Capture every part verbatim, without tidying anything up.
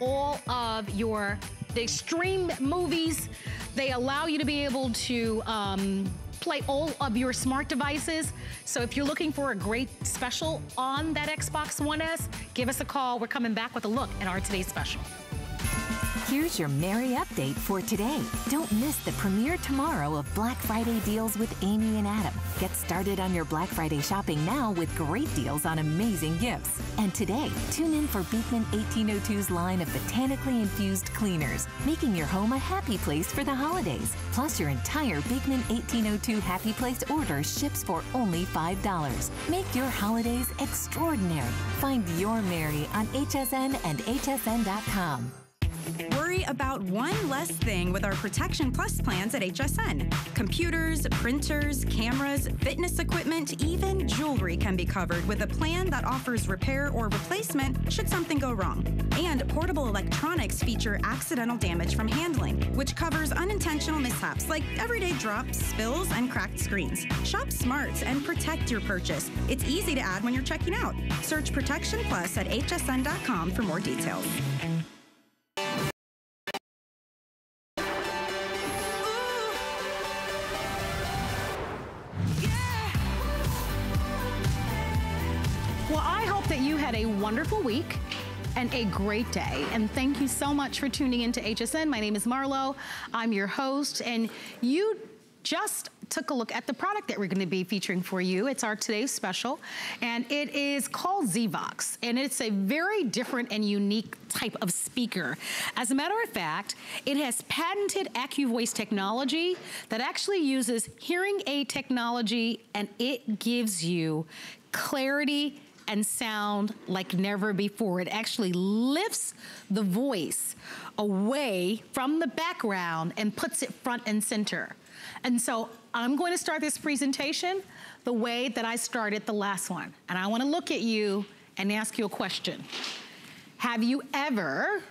all of your, they stream movies. They allow you to be able to um, play all of your smart devices. So if you're looking for a great special on that Xbox One S, give us a call. We're coming back with a look at our today's special. Here's your Merry update for today. Don't miss the premiere tomorrow of Black Friday deals with Amy and Adam. Get started on your Black Friday shopping now with great deals on amazing gifts. And today, tune in for Beekman eighteen oh two's line of botanically infused cleaners, making your home a happy place for the holidays. Plus, your entire Beekman eighteen oh two Happy Place order ships for only five dollars. Make your holidays extraordinary. Find your Merry on H S N and H S N dot com. Worry about one less thing with our Protection Plus plans at H S N. Computers, printers, cameras, fitness equipment, even jewelry can be covered with a plan that offers repair or replacement should something go wrong. And portable electronics feature accidental damage from handling, which covers unintentional mishaps like everyday drops, spills, and cracked screens. Shop smart and protect your purchase. It's easy to add when you're checking out. Search Protection Plus at H S N dot com for more details. A wonderful week and a great day, and thank you so much for tuning in to H S N. My name is Marlo, I'm your host, and you just took a look at the product that we're going to be featuring for you. It's our today's special, and it is called Zvox, and it's a very different and unique type of speaker. As a matter of fact, it has patented AccuVoice technology that actually uses hearing aid technology, and it gives you clarity and sound like never before. It actually lifts the voice away from the background and puts it front and center. And so I'm going to start this presentation the way that I started the last one. And I want to look at you and ask you a question. Have you ever,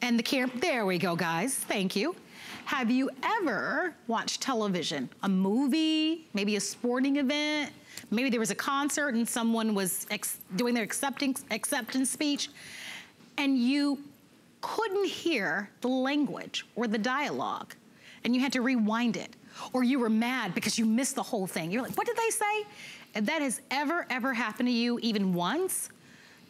and the camera, there we go guys, thank you. Have you ever watched television, a movie, maybe a sporting event? Maybe there was a concert and someone was ex doing their acceptance, acceptance speech, and you couldn't hear the language or the dialogue, and you had to rewind it, or you were mad because you missed the whole thing. You're like, what did they say? If that has ever, ever happened to you even once,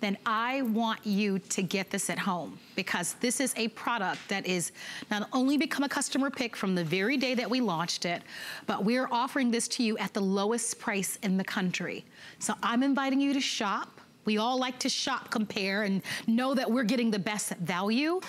then I want you to get this at home, because this is a product that is not only become a customer pick from the very day that we launched it, but we're offering this to you at the lowest price in the country. So I'm inviting you to shop. We all like to shop, compare, and know that we're getting the best value.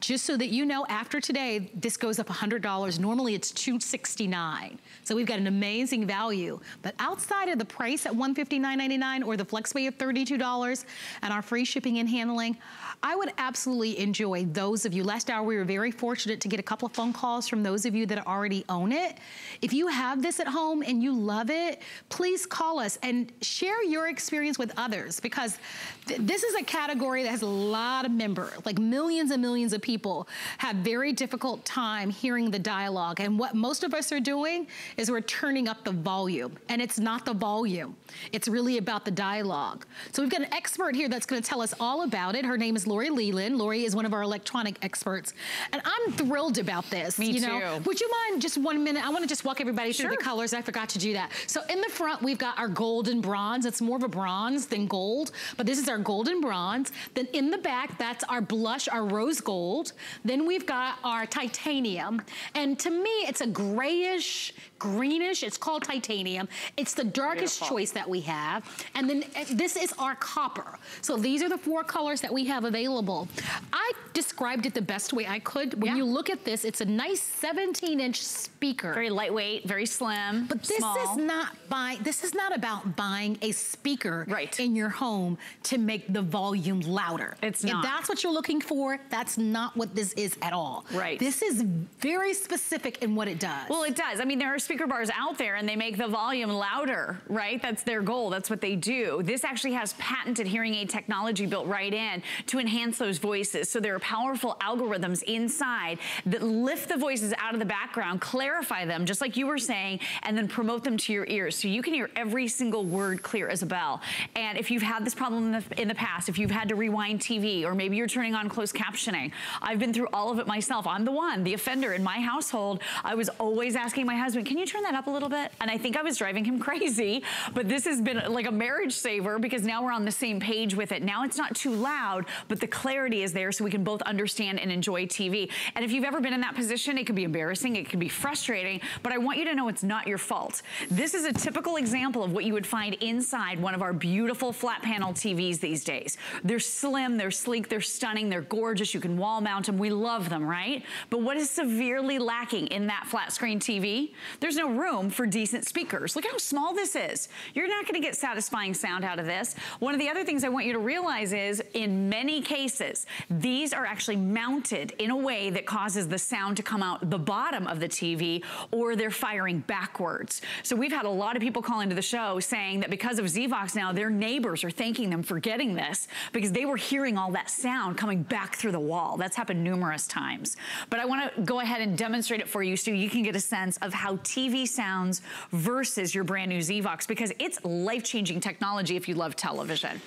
Just so that you know, after today, this goes up one hundred dollars. Normally it's two hundred sixty-nine dollars. So we've got an amazing value. But outside of the price at one hundred fifty-nine ninety-nine or the flex pay of thirty-two dollars and our free shipping and handling, I would absolutely enjoy those of you. Last hour, we were very fortunate to get a couple of phone calls from those of you that already own it. If you have this at home and you love it, please call us and share your experience with others, because th this is a category that has a lot of members, like millions and millions of people people have very difficult time hearing the dialogue. And what most of us are doing is we're turning up the volume, and it's not the volume. It's really about the dialogue. So we've got an expert here that's going to tell us all about it. Her name is Lori Leland. Lori is one of our electronic experts, and I'm thrilled about this. Me you know? too. Would you mind just one minute? I want to just walk everybody through sure. the colors. I forgot to do that. So in the front, we've got our gold and bronze. It's more of a bronze than gold, but this is our gold and bronze. Then in the back, that's our blush, our rose gold. Then we've got our titanium, and to me it's a grayish greenish. It's called titanium. It's the darkest Beautiful. choice that we have. And then this is our copper. So these are the four colors that we have available. I described it the best way I could. When yeah. you look at this, it's a nice seventeen inch speaker. Very lightweight, very slim, but this small. is not by this is not about buying a speaker right. in your home to make the volume louder. It's not. If that's what you're looking for, that's not what this is at all. Right. This is very specific in what it does. Well, it does. I mean, there are speaker bars out there and they make the volume louder, right? That's their goal. That's what they do. This actually has patented hearing aid technology built right in to enhance those voices. So there are powerful algorithms inside that lift the voices out of the background, clarify them, just like you were saying, and then promote them to your ears so you can hear every single word clear as a bell. And if you've had this problem in the, in the past, if you've had to rewind T V, or maybe you're turning on closed captioning, I've been through all of it myself. I'm the one, the offender in my household. I was always asking my husband, can you turn that up a little bit? And I think I was driving him crazy, but this has been like a marriage saver because now we're on the same page with it. Now it's not too loud, but the clarity is there so we can both understand and enjoy T V. And if you've ever been in that position, it could be embarrassing, it could be frustrating, but I want you to know it's not your fault. This is a typical example of what you would find inside one of our beautiful flat panel T Vs these days. They're slim, they're sleek, they're stunning, they're gorgeous, you can wall mount them, we love them, right? But what is severely lacking in that flat screen T V? There's no room for decent speakers. Look at how small this is. You're not gonna get satisfying sound out of this. One of the other things I want you to realize is, in many cases, these are actually mounted in a way that causes the sound to come out the bottom of the T V, or they're firing backwards. So we've had a lot of people call into the show saying that because of Zvox now, their neighbors are thanking them for getting this because they were hearing all that sound coming back through the wall. That's happened numerous times. But I wanna go ahead and demonstrate it for you so you can get a sense of how T V sounds versus your brand new Zvox, because it's life-changing technology if you love television.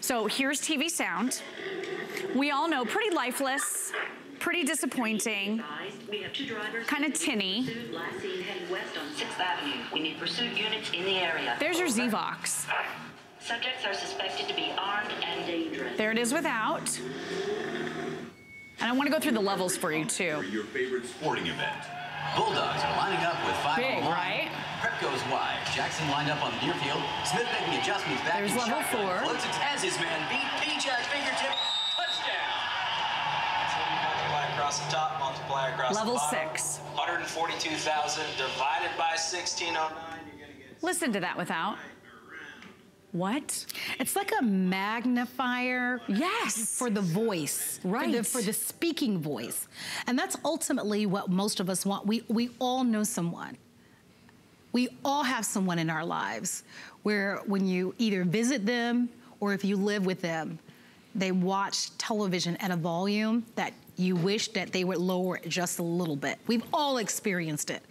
So here's T V sound. We all know, pretty lifeless, pretty disappointing, kind of tinny. There's your Zvox. Subjects are suspected to be armed and dangerous. There it is without. And I want to go through the levels for you too. Your favorite sporting event. Bulldogs are lining up with five. Big, right? Prep goes wide. Jackson lined up on the near field. Smith making adjustments back. There's level four. Floats it as his man beat. P J fingertip. Touchdown. Multiply across the top. Multiply across level the bottom. Level six. one hundred forty-two thousand divided by sixteen oh nine. You're gonna get. Listen to that without. What? It's like a magnifier. Yes. For the voice. Right. For the, for the speaking voice. And that's ultimately what most of us want. We, we all know someone. We all have someone in our lives where when you either visit them or if you live with them, they watch television at a volume that you wish that they would lower it just a little bit. We've all experienced it.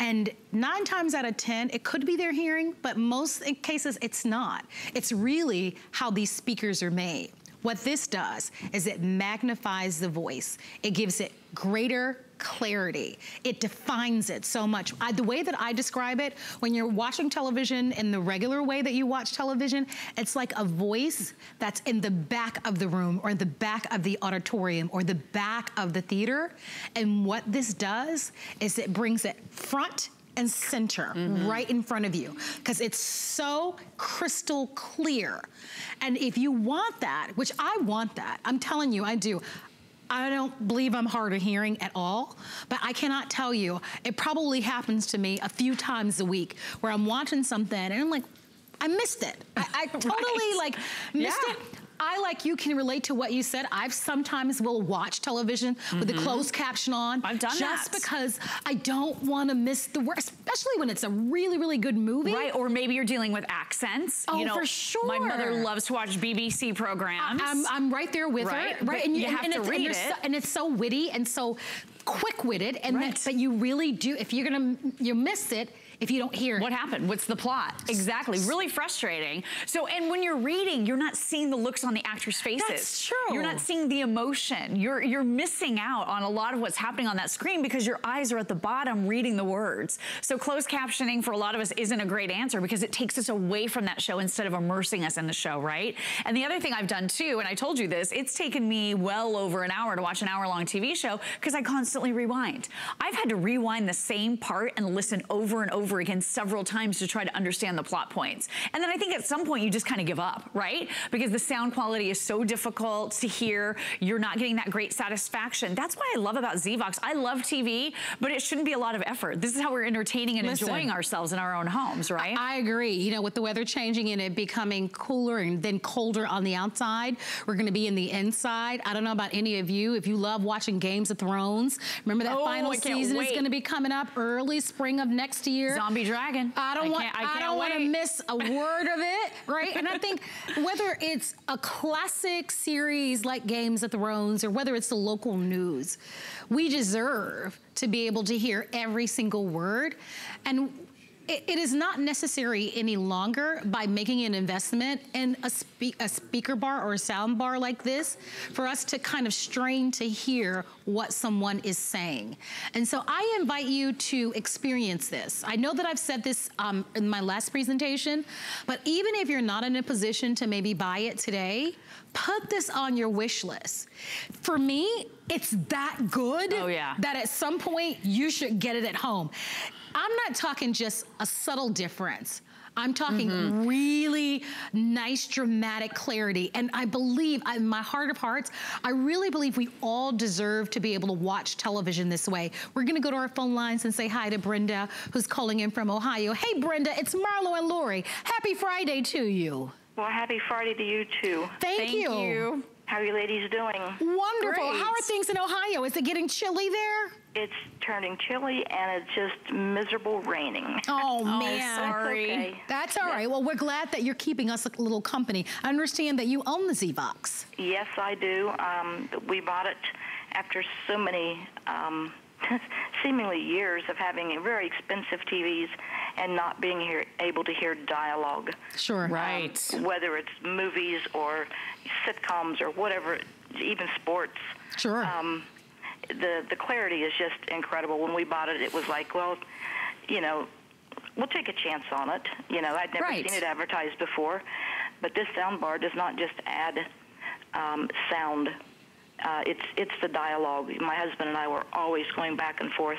And nine times out of ten, it could be their hearing, but most cases it's not. It's really how these speakers are made. What this does is it magnifies the voice. It gives it greater clarity. It defines it so much. I, the way that I describe it, when you're watching television in the regular way that you watch television, it's like a voice that's in the back of the room or the back of the auditorium or the back of the theater. And what this does is it brings it front and center, mm-hmm. right in front of you, because it's so crystal clear. And if you want that, which I want that, I'm telling you, I do. I don't believe I'm hard of hearing at all, but I cannot tell you. It probably happens to me a few times a week where I'm watching something and I'm like, I missed it. I, I totally right. like missed yeah. it. I, like you, can relate to what you said. I sometimes will watch television mm-hmm. with the closed caption on. I've done that. Just because I don't want to miss the word, especially when it's a really, really good movie. Right, or maybe you're dealing with accents. Oh, you know, for sure. My mother loves to watch B B C programs. I, I'm, I'm right there with right? her. Right, but and you, you and, have and to it's, read and it. So, and it's so witty and so quick-witted, and right. that, but you really do, if you're going to, you miss it, if you don't hear it. What happened? What's the plot? Exactly. Really frustrating. So, and when you're reading, you're not seeing the looks on the actors' faces. That's true. You're not seeing the emotion. You're, you're missing out on a lot of what's happening on that screen because your eyes are at the bottom reading the words. So closed captioning for a lot of us isn't a great answer because it takes us away from that show instead of immersing us in the show, right? And the other thing I've done too, and I told you this, it's taken me well over an hour to watch an hour-long T V show because I constantly rewind. I've had to rewind the same part and listen over and over again several times to try to understand the plot points. And then I think at some point you just kind of give up, right? Because the sound quality is so difficult to hear. You're not getting that great satisfaction. That's what I love about Zvox. I love T V, but it shouldn't be a lot of effort. This is how we're entertaining and Listen, enjoying ourselves in our own homes, right? I, I agree. You know, with the weather changing and it becoming cooler and then colder on the outside, we're going to be in the inside. I don't know about any of you. If you love watching Games of Thrones, remember that oh, final season wait. is going to be coming up early spring of next year. here. Zombie dragon. I don't I want. I, I don't want to miss a word of it, right? And I think whether it's a classic series like Games of Thrones or whether it's the local news, we deserve to be able to hear every single word, and it, it is not necessary any longer by making an investment in a, spe a speaker bar or a sound bar like this for us to kind of strain to hear what someone is saying. And so I invite you to experience this. I know that I've said this um, in my last presentation, but even if you're not in a position to maybe buy it today, put this on your wish list. For me, it's that good oh, yeah. that at some point you should get it at home. I'm not talking just a subtle difference. I'm talking mm-hmm. really nice, dramatic clarity. And I believe, in my heart of hearts, I really believe we all deserve to be able to watch television this way. We're gonna go to our phone lines and say hi to Brenda, who's calling in from Ohio. Hey, Brenda, it's Marlo and Lori. Happy Friday to you. Well, happy Friday to you, too. Thank, Thank you. you. How are you ladies doing? Wonderful. Great. How are things in Ohio? Is it getting chilly there? It's turning chilly and it's just miserable raining. Oh, man. Oh, sorry. That's, okay. That's all yeah. right. Well, we're glad that you're keeping us a little company. I understand that you own the Zvox. Yes, I do. Um, we bought it after so many um, seemingly years of having very expensive T Vs and not being here, able to hear dialogue. Sure. Right. Um, whether it's movies or sitcoms or whatever, even sports. Sure. Um, the, the clarity is just incredible. When we bought it, it was like, well, you know, we'll take a chance on it. You know, I'd never right. seen it advertised before. But this sound bar does not just add um, sound. Uh, it's it's the dialogue. My husband and I were always going back and forth.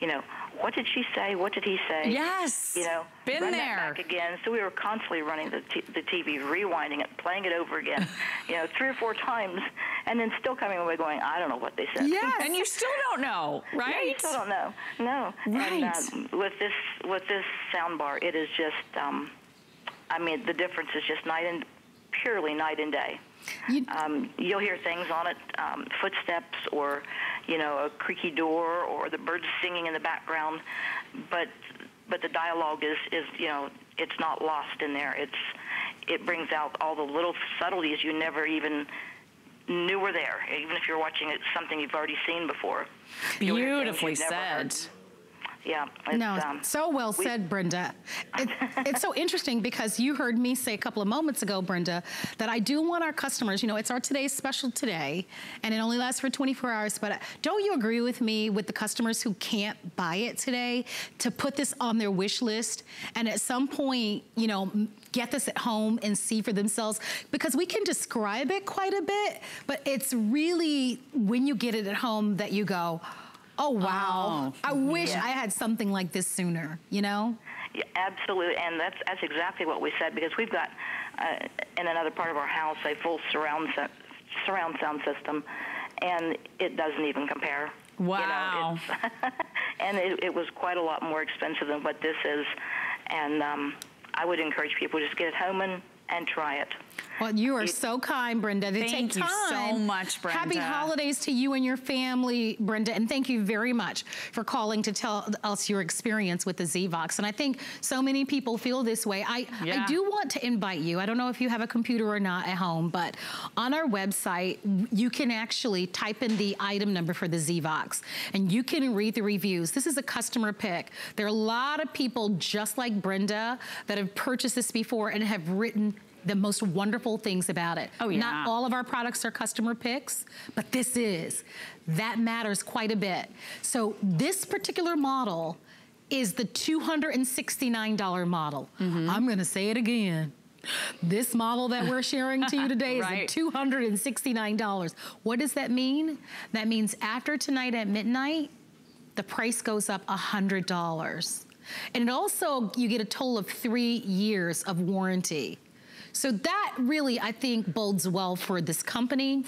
You know, what did she say? What did he say? Yes. You know, been run there. That back again. So we were constantly running the t the T V, rewinding it, playing it over again. you know, three or four times, and then still coming away going, I don't know what they said. Yes. and you still don't know, right? Yeah, you still don't know. No. Right. And, uh, with this with this soundbar, it is just. Um, I mean, the difference is just night and purely night and day. You, um, you'll hear things on it, um, footsteps or, you know, a creaky door or the birds singing in the background, but but the dialogue is, is you know, it's not lost in there. It's it brings out all the little subtleties you never even knew were there, even if you're watching it, something you've already seen before. Beautifully said. Yeah. It's, no, um, so well we, said, Brenda. It, it's so interesting because you heard me say a couple of moments ago, Brenda, that I do want our customers, you know, it's our today's special today, and it only lasts for twenty-four hours, but don't you agree with me with the customers who can't buy it today to put this on their wish list and at some point, you know, get this at home and see for themselves? Because we can describe it quite a bit, but it's really when you get it at home that you go, oh, wow. Oh, I wish yeah. I had something like this sooner, you know? Yeah, absolutely, and that's that's exactly what we said, because we've got, uh, in another part of our house, a full surround, surround sound system, and it doesn't even compare. Wow. You know, it's and it, it was quite a lot more expensive than what this is, and um, I would encourage people to just get it home and, and try it. Well, you are so kind, Brenda. They thank take time. you so much, Brenda. Happy holidays to you and your family, Brenda. And thank you very much for calling to tell us your experience with the Zvox. And I think so many people feel this way. I, yeah. I do want to invite you. I don't know if you have a computer or not at home, but on our website, you can actually type in the item number for the Zvox. And you can read the reviews. This is a customer pick. There are a lot of people just like Brenda that have purchased this before and have written the most wonderful things about it. Oh, yeah. Not all of our products are customer picks, but this is. That matters quite a bit. So this particular model is the two hundred sixty-nine dollar model. Mm-hmm. I'm gonna say it again. This model that we're sharing to you today right. is two hundred sixty-nine dollars. What does that mean? That means after tonight at midnight, the price goes up one hundred dollars. And it also, you get a total of three years of warranty. So that really, I think, bodes well for this company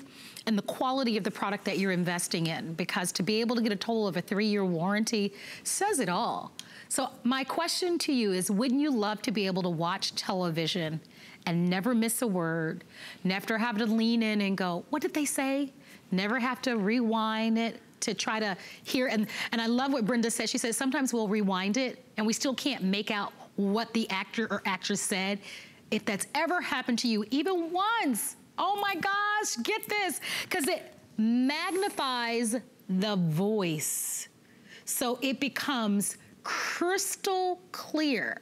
and the quality of the product that you're investing in, because to be able to get a total of a three-year warranty says it all. So my question to you is, wouldn't you love to be able to watch television and never miss a word, never have to lean in and go, what did they say? Never have to rewind it to try to hear. And, and I love what Brenda said. She says, sometimes we'll rewind it and we still can't make out what the actor or actress said. If that's ever happened to you, even once, oh my gosh, get this, because it magnifies the voice. So it becomes crystal clear.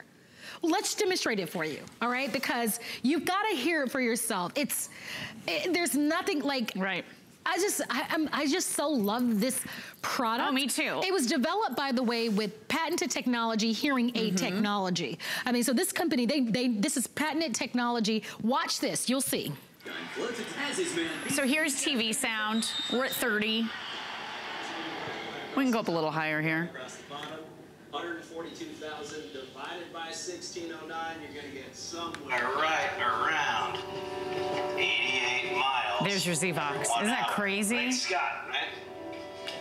Let's demonstrate it for you, all right? Because you've got to hear it for yourself. It's, it, there's nothing like... Right. I just, I, I'm, I just so love this product. Oh, me too. It was developed, by the way, with patented technology, hearing aid mm-hmm. technology. I mean, so this company, they, they, this is patented technology. Watch this, you'll see. So here's T V sound. We're at thirty. We can go up a little higher here. one hundred forty-two thousand divided by sixteen oh nine, you're going to get somewhere right around eighty-eight miles. There's your Zvox. Isn't that crazy? Right, Scott, right?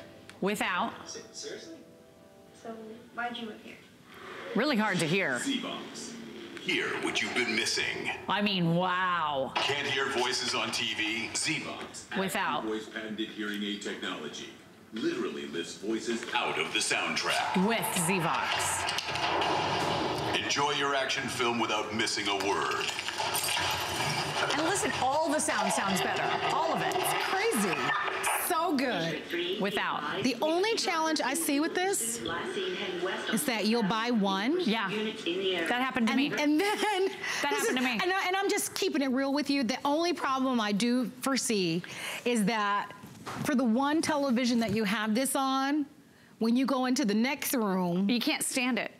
Without. Seriously? So, why'd you live here? Really hard to hear. Zvox. Hear what you've been missing. I mean, wow. Can't hear voices on T V? Zvox. Without. Voice patented hearing aid technology. Literally lifts voices out of the soundtrack. With Zvox. Enjoy your action film without missing a word. And listen, all the sound sounds better. All of it. It's crazy. So good. Without. The only challenge I see with this is that you'll buy one. Yeah. That happened to and, me. And then... That happened is, to me. And, I, and I'm just keeping it real with you. The only problem I do foresee is that for the one television that you have this on, when you go into the next room... You can't stand it.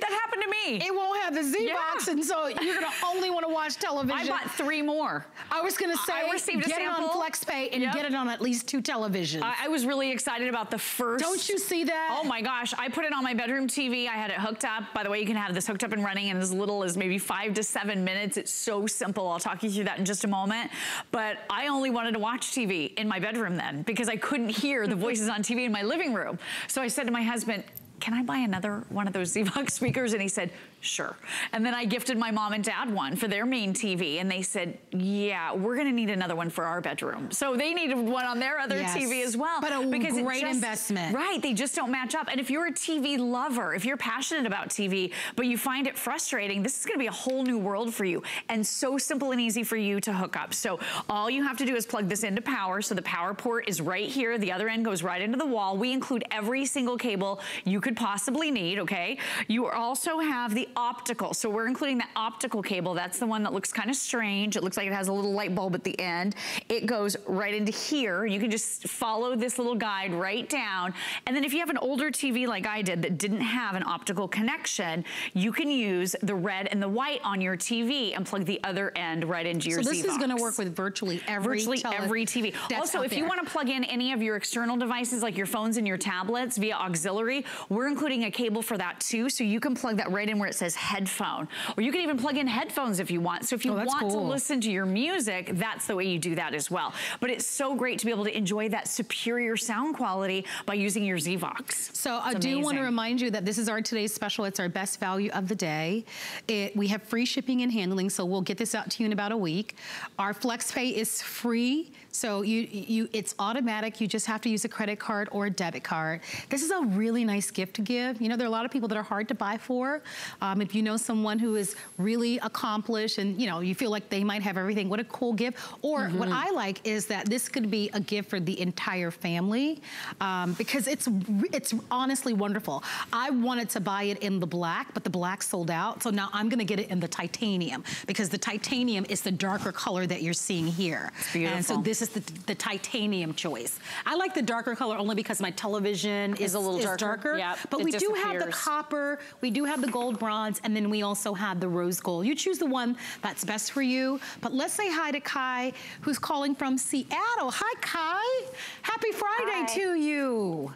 That happened to me. It won't have the Zvox, yeah. And so you're going to only want to watch television. I bought three more. I was going to say, I received get a sample. It on FlexPay and yep. Get it on at least two televisions. I, I was really excited about the first. Don't you see that? Oh my gosh. I put it on my bedroom T V. I had it hooked up. By the way, you can have this hooked up and running in as little as maybe five to seven minutes. It's so simple. I'll talk you through that in just a moment. But I only wanted to watch T V in my bedroom then because I couldn't hear the voices on T V in my living room. So I said to my husband, can I buy another one of those Zvox speakers? And he said, sure. And then I gifted my mom and dad one for their main T V. And they said, yeah, we're going to need another one for our bedroom. So they needed one on their other yes. T V as well. But a because great just, investment. Right, they just don't match up. And if you're a T V lover, if you're passionate about T V, but you find it frustrating, this is going to be a whole new world for you. And so simple and easy for you to hook up. So all you have to do is plug this into power. So the power port is right here. The other end goes right into the wall. We include every single cable you could possibly need, okay? You also have the optical. So we're including the optical cable. That's the one that looks kind of strange. It looks like it has a little light bulb at the end. It goes right into here. You can just follow this little guide right down. And then if you have an older T V like I did that didn't have an optical connection, you can use the red and the white on your T V and plug the other end right into your Zvox. So this is going to work with virtually every virtually every T V. Also, if you want to plug in any of your external devices like your phones and your tablets via auxiliary, we're including a cable for that too. So you can plug that right in where it says headphone, or you can even plug in headphones if you want. So if you oh, want cool. to listen to your music, that's the way you do that as well. But it's so great to be able to enjoy that superior sound quality by using your Zvox. So it's I amazing. do want to remind you that this is our today's special. It's our best value of the day. It, we have free shipping and handling, so we'll get this out to you in about a week. Our FlexPay is free, so you you it's automatic. You just have to use a credit card or a debit card. This is a really nice gift to give. You know, there are a lot of people that are hard to buy for. Um, if you know someone who is really accomplished and, you know, you feel like they might have everything, what a cool gift. Or mm-hmm. what I like is that this could be a gift for the entire family um, because it's it's honestly wonderful. I wanted to buy it in the black, but the black sold out. So now I'm going to get it in the titanium because the titanium is the darker color that you're seeing here. It's beautiful. And so this is the, the titanium choice. I like the darker color only because my television is, is a little is darker. darker. Yep, but we do have the copper, we do have the gold bronze, and then we also have the rose gold. You choose the one that's best for you. But let's say hi to Kai, who's calling from Seattle. Hi, Kai. Happy Friday hi. to you.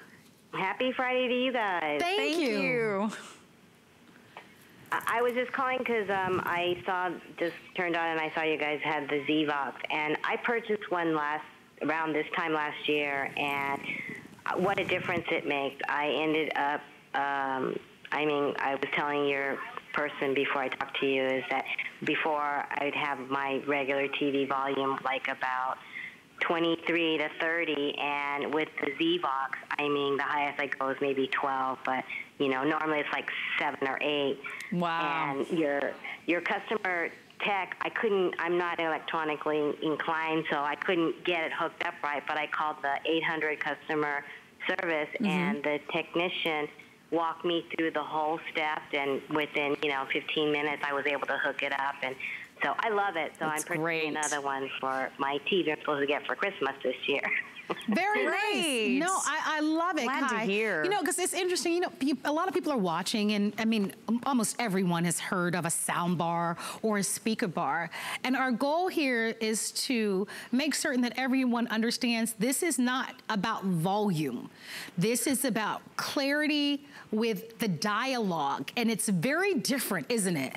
Happy Friday to you guys. Thank, Thank you. you. I was just calling because um, I saw, just turned on and I saw you guys had the Zvox. And I purchased one last, around this time last year, and what a difference it makes. I ended up, um, I mean, I was telling your person before I talked to you is that before I'd have my regular T V volume like about twenty-three to thirty, and with the Zvox, I mean, the highest I go is maybe twelve, but you know, normally it's like seven or eight. Wow. And your your customer tech, I couldn't, I'm not electronically inclined, so I couldn't get it hooked up right, but I called the eight hundred customer service, mm-hmm. and the technician walked me through the whole step, and within, you know, fifteen minutes, I was able to hook it up, and so I love it. So That's I'm purchasing great. another one for my T V I'm supposed to get for Christmas this year. Very nice. No, I, I love it. Glad Kai. to hear. You know, because it's interesting. You know, you, a lot of people are watching, and I mean, almost everyone has heard of a sound bar or a speaker bar. And our goal here is to make certain that everyone understands this is not about volume. This is about clarity with the dialogue, and it's very different, isn't it?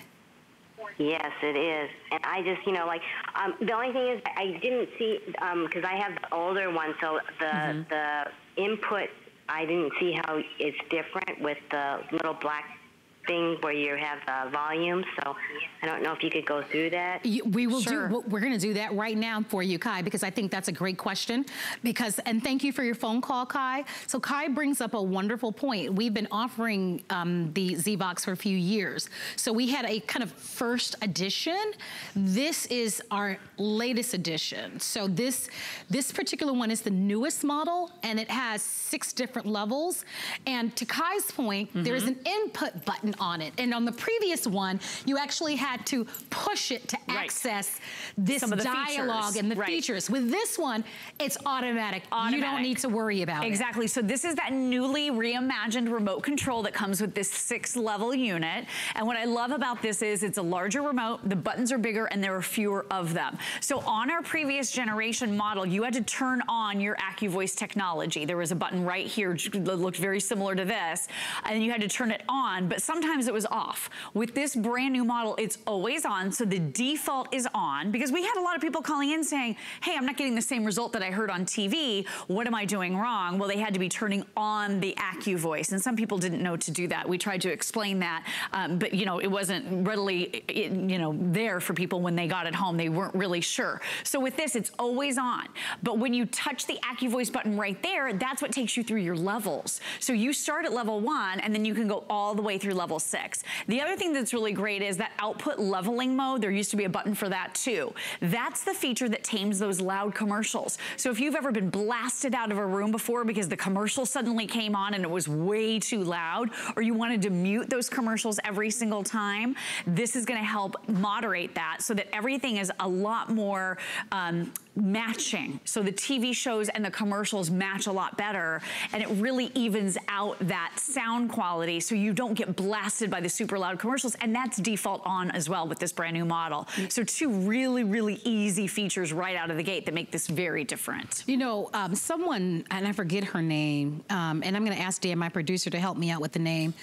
Yes, it is. And I just, you know, like, um, the only thing is I didn't see, because um, I have the older one, so the, mm-hmm. the input, I didn't see how it's different with the little black thing where you have the volume, so I don't know if you could go through that. You, we will sure. do, we're gonna do that right now for you, Kai, because I think that's a great question, because, and thank you for your phone call, Kai. So Kai brings up a wonderful point. We've been offering um, the Zvox for a few years. So we had a kind of first edition. This is our latest edition. So this, this particular one is the newest model, and it has six different levels. And to Kai's point, mm-hmm. there is an input button on it, and on the previous one you actually had to push it to right. access this dialogue features. and the right. features. With this one, it's automatic. automatic. You don't need to worry about exactly. it. Exactly. So this is that newly reimagined remote control that comes with this six level unit, and what I love about this is it's a larger remote, the buttons are bigger, and there are fewer of them. So on our previous generation model, you had to turn on your AccuVoice technology. There was a button right here that looked very similar to this, and you had to turn it on, but sometimes Sometimes it was off. With this brand new model, it's always on, so the default is on, because we had a lot of people calling in saying, hey, I'm not getting the same result that I heard on T V. What am I doing wrong? Well, they had to be turning on the AccuVoice, and some people didn't know to do that. We tried to explain that, um, but you know, it wasn't readily you know, there for people when they got it home. They weren't really sure. So with this, it's always on, but when you touch the AccuVoice button right there, that's what takes you through your levels. So you start at level one, and then you can go all the way through level six. The other thing that's really great is that output leveling mode. There used to be a button for that too. That's the feature that tames those loud commercials. So if you've ever been blasted out of a room before because the commercial suddenly came on and it was way too loud, or you wanted to mute those commercials every single time, this is going to help moderate that so that everything is a lot more um, matching. So the T V shows and the commercials match a lot better, and it really evens out that sound quality so you don't get blasted by the super loud commercials, and that's default on as well with this brand new model. So two really, really easy features right out of the gate that make this very different. You know, um, someone, and I forget her name, um, and I'm gonna ask Dan, my producer, to help me out with the name.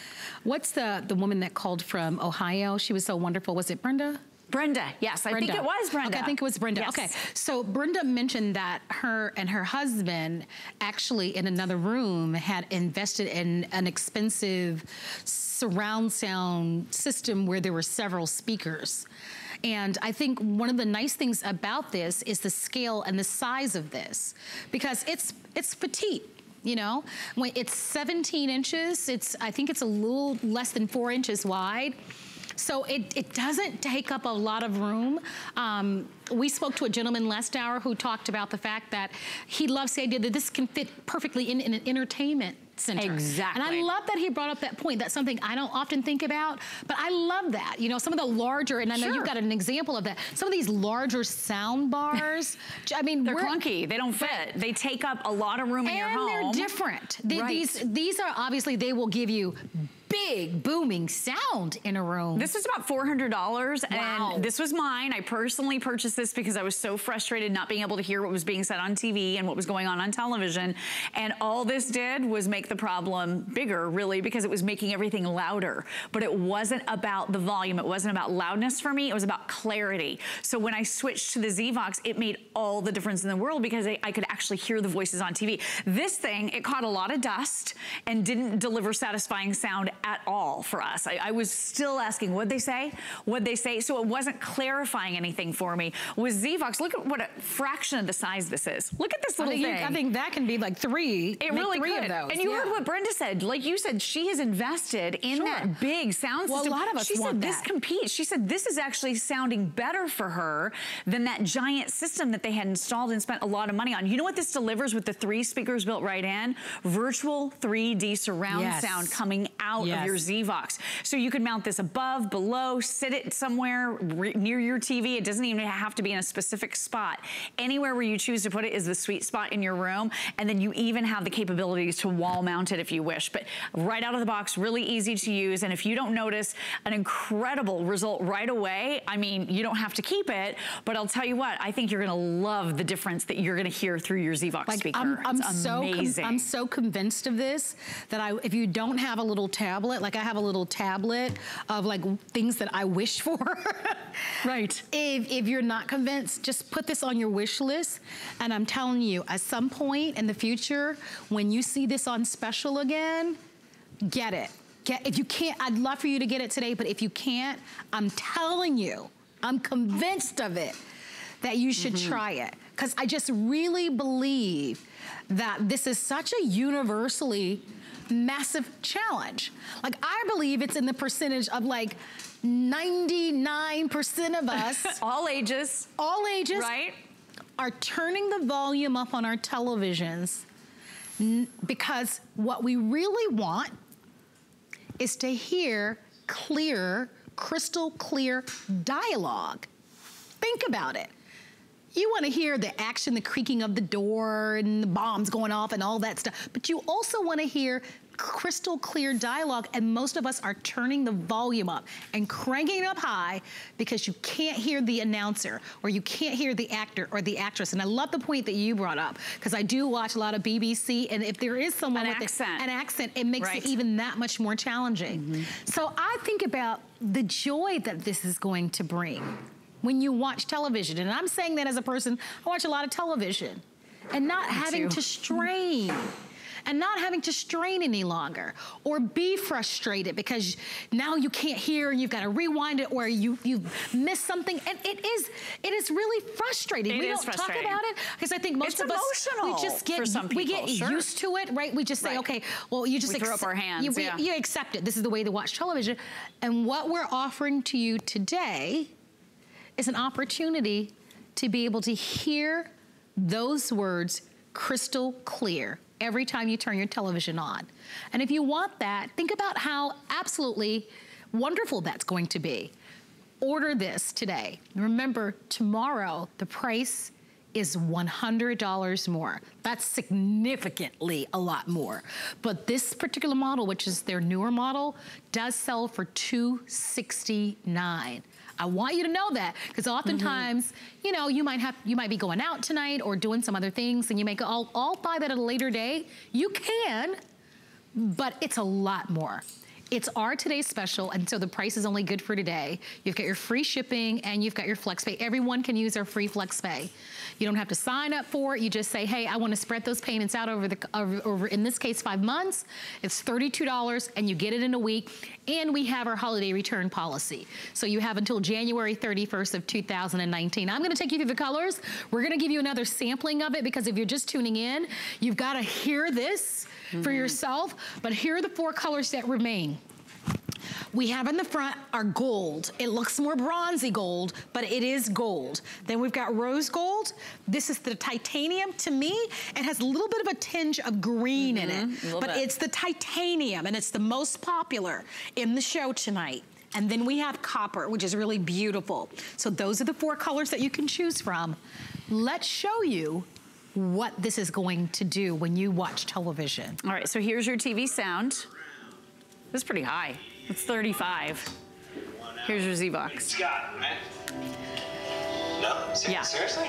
What's the, the woman that called from Ohio? She was so wonderful. Was it Brenda? Brenda, yes, Brenda. I think it was Brenda. Okay, I think it was Brenda, yes. Okay. So Brenda mentioned that her and her husband actually in another room had invested in an expensive surround sound system where there were several speakers. And I think one of the nice things about this is the scale and the size of this, because it's, it's petite. You know, when it's seventeen inches, it's, I think it's a little less than four inches wide. So it, it doesn't take up a lot of room. Um, we spoke to a gentleman last hour who talked about the fact that he loves the idea that this can fit perfectly in, in an entertainment center. Exactly. And I love that he brought up that point. That's something I don't often think about, but I love that. You know, some of the larger, and I know sure. you've got an example of that, some of these larger sound bars, I mean, they're clunky, they don't fit. Right. They take up a lot of room in and your home. And they're different. They, right. These, these are obviously, they will give you big booming sound in a room. This was about four hundred dollars, wow. and this was mine. I personally purchased this because I was so frustrated not being able to hear what was being said on T V and what was going on on television. And all this did was make the problem bigger, really, because it was making everything louder. But it wasn't about the volume. It wasn't about loudness for me. It was about clarity. So when I switched to the Zvox, it made all the difference in the world because I, I could actually hear the voices on T V. This thing, it caught a lot of dust and didn't deliver satisfying sound at all for us. I, I was still asking, what'd they say? What'd they say? So it wasn't clarifying anything for me. With Zvox, look at what a fraction of the size this is. Look at this little I thing. You, I think that can be like three. It really three could. Of those. And you yeah. heard what Brenda said. Like you said, she has invested in sure. that big sound well, system. Well, a lot of us she want said, that. This competes. She said this is actually sounding better for her than that giant system that they had installed and spent a lot of money on. You know what this delivers with the three speakers built right in? Virtual three D surround yes. sound coming out yes. of your Zvox. So you can mount this above, below, sit it somewhere near your T V. It doesn't even have to be in a specific spot. Anywhere where you choose to put it is the sweet spot in your room. And then you even have the capabilities to wall mount it if you wish. But right out of the box, really easy to use. And if you don't notice an incredible result right away, I mean, you don't have to keep it. But I'll tell you what, I think you're going to love the difference that you're going to hear through your Zvox like, speaker. I'm, I'm it's so amazing. I'm so convinced of this that I, if you don't have a little tablet, like I have a little tablet of like things that I wish for. Right. If, if you're not convinced, just put this on your wish list. And I'm telling you, at some point in the future, when you see this on special again, get it. Get, if you can't, I'd love for you to get it today, but if you can't, I'm telling you, I'm convinced of it, that you should mm-hmm. try it. Because I just really believe that this is such a universally massive challenge. Like, I believe it's in the percentage of like ninety-nine percent of us. All ages. All ages. Right. Are turning the volume up on our televisions because what we really want is to hear clear, crystal clear dialogue. Think about it. You want to hear the action, the creaking of the door and the bombs going off and all that stuff, but you also want to hear crystal clear dialogue, and most of us are turning the volume up and cranking it up high because you can't hear the announcer or you can't hear the actor or the actress. And I love the point that you brought up because I do watch a lot of B B C, and if there is someone an with accent. A, an accent, it makes right. it even that much more challenging. Mm-hmm. So I think about the joy that this is going to bring when you watch television. And I'm saying that as a person, I watch a lot of television and not Me having too. to strain. And not having to strain any longer or be frustrated because now you can't hear and you've got to rewind it or you, you've missed something. And it is it is really frustrating. It we don't frustrating. talk about it because I think most it's of us, we just get, people, we get sure. used to it, right? We just say, right. okay, well, you just we throw up our hands. You, yeah. you accept it. This is the way to watch television. And what we're offering to you today is an opportunity to be able to hear those words crystal clear every time you turn your television on. And if you want that, think about how absolutely wonderful that's going to be. Order this today. Remember, tomorrow the price is one hundred dollars more. That's significantly a lot more. But this particular model, which is their newer model, does sell for two sixty-nine. I want you to know that because oftentimes, mm-hmm. you know, you might have, you might be going out tonight or doing some other things and you may go, I'll, I'll buy that at a later day. You can, but it's a lot more. It's our today's special, and so the price is only good for today. You've got your free shipping and you've got your FlexPay. Everyone can use our free FlexPay. You don't have to sign up for it. You just say, hey, I want to spread those payments out over the over, over in this case five months. It's thirty-two dollars and you get it in a week. And we have our holiday return policy. So you have until January thirty-first of two thousand nineteen. I'm gonna take you through the colors. We're gonna give you another sampling of it because if you're just tuning in, you've gotta hear this mm-hmm. for yourself. But here are the four colors that remain. We have in the front our gold. It looks more bronzy gold, but it is gold. Then we've got rose gold. This is the titanium. To me, it has a little bit of a tinge of green mm-hmm, in it, but bit. it's the titanium, and it's the most popular in the show tonight. And then we have copper, which is really beautiful. So those are the four colors that you can choose from. Let's show you what this is going to do when you watch television. All right, so here's your T V sound. This is pretty high. It's thirty-five. Here's your Zvox. Scott, man. No, ser yeah. seriously?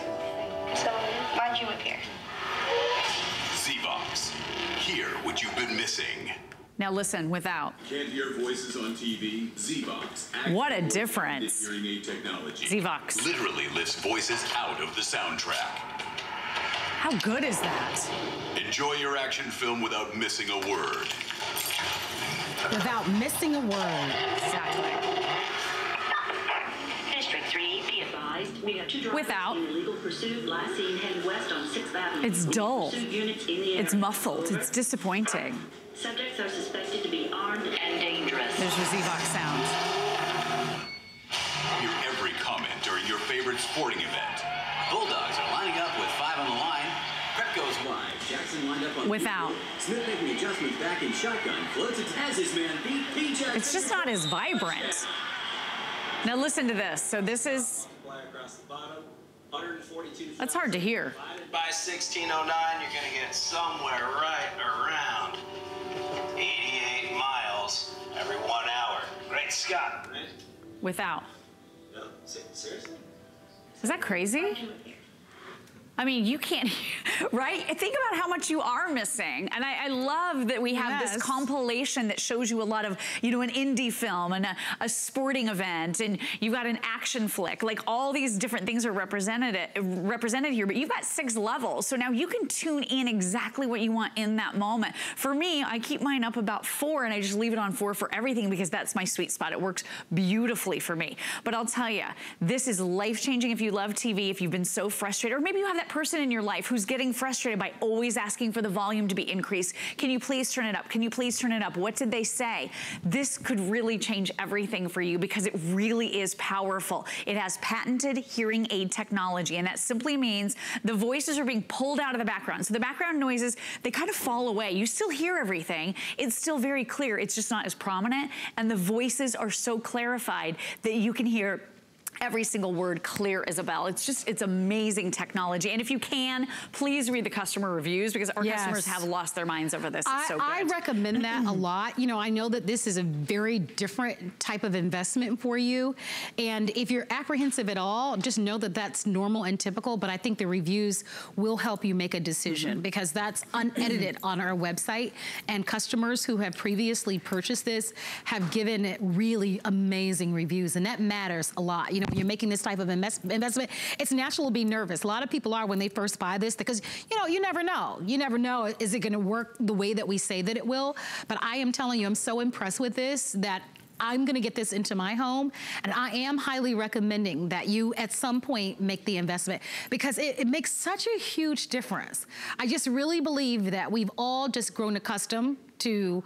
So, why'd you appear? Zvox, hear what you've been missing. Now listen, without. Can't hear voices on T V. Zvox. What a difference. Hearing aid technology. Zvox. Literally lifts voices out of the soundtrack. How good is that? Enjoy your action film without missing a word. without missing a word. Exactly. District three, be advised, we have two drivers in illegal pursuit, last seen headed west on sixth avenue. It's dull. It's muffled. It's disappointing. Subjects are suspected to be armed and dangerous. There's your Zvox sound. Hear every comment during your favorite sporting event. Bulldogs are lining up with five on the line. Prep goes wide. Jackson lined up on without. People. Smith making adjustments back in shotgun. Floats it as his man beat P. Jackson. It's just not as vibrant. Now listen to this. So this is. Across the bottom. That's hard to hear. Divided by sixteen oh nine, you're going to get somewhere right around eighty-eight miles every one hour. Great Scott. Right? Without. No, seriously? Is that crazy? I mean, you can't, right? Think about how much you are missing. And I, I love that we have yes. this compilation that shows you a lot of, you know, an indie film and a, a sporting event, and you've got an action flick. Like all these different things are represented, represented here, but you've got six levels. So now you can tune in exactly what you want in that moment. For me, I keep mine up about four and I just leave it on four for everything because that's my sweet spot. It works beautifully for me. But I'll tell you, this is life-changing if you love T V, if you've been so frustrated, or maybe you have that person in your life who's getting frustrated by always asking for the volume to be increased. Can you please turn it up? Can you please turn it up? What did they say? This could really change everything for you because it really is powerful. It has patented hearing aid technology, and that simply means the voices are being pulled out of the background. So the background noises, they kind of fall away. You still hear everything. It's still very clear. It's just not as prominent, and the voices are so clarified that you can hear every single word clear as a bell. It's just, it's amazing technology. And if you can, please read the customer reviews because our yes. customers have lost their minds over this. It's I, so good. I recommend that a lot. You know, I know that this is a very different type of investment for you. And if you're apprehensive at all, just know that that's normal and typical, but I think the reviews will help you make a decision because that's unedited on our website. And customers who have previously purchased this have given it really amazing reviews. And that matters a lot. You know, when you're making this type of invest investment, it's natural to be nervous. A lot of people are when they first buy this because, you know, you never know. You never know, is it going to work the way that we say that it will? But I am telling you, I'm so impressed with this that I'm gonna get this into my home, and I am highly recommending that you at some point make the investment because it, it makes such a huge difference. I just really believe that we've all just grown accustomed to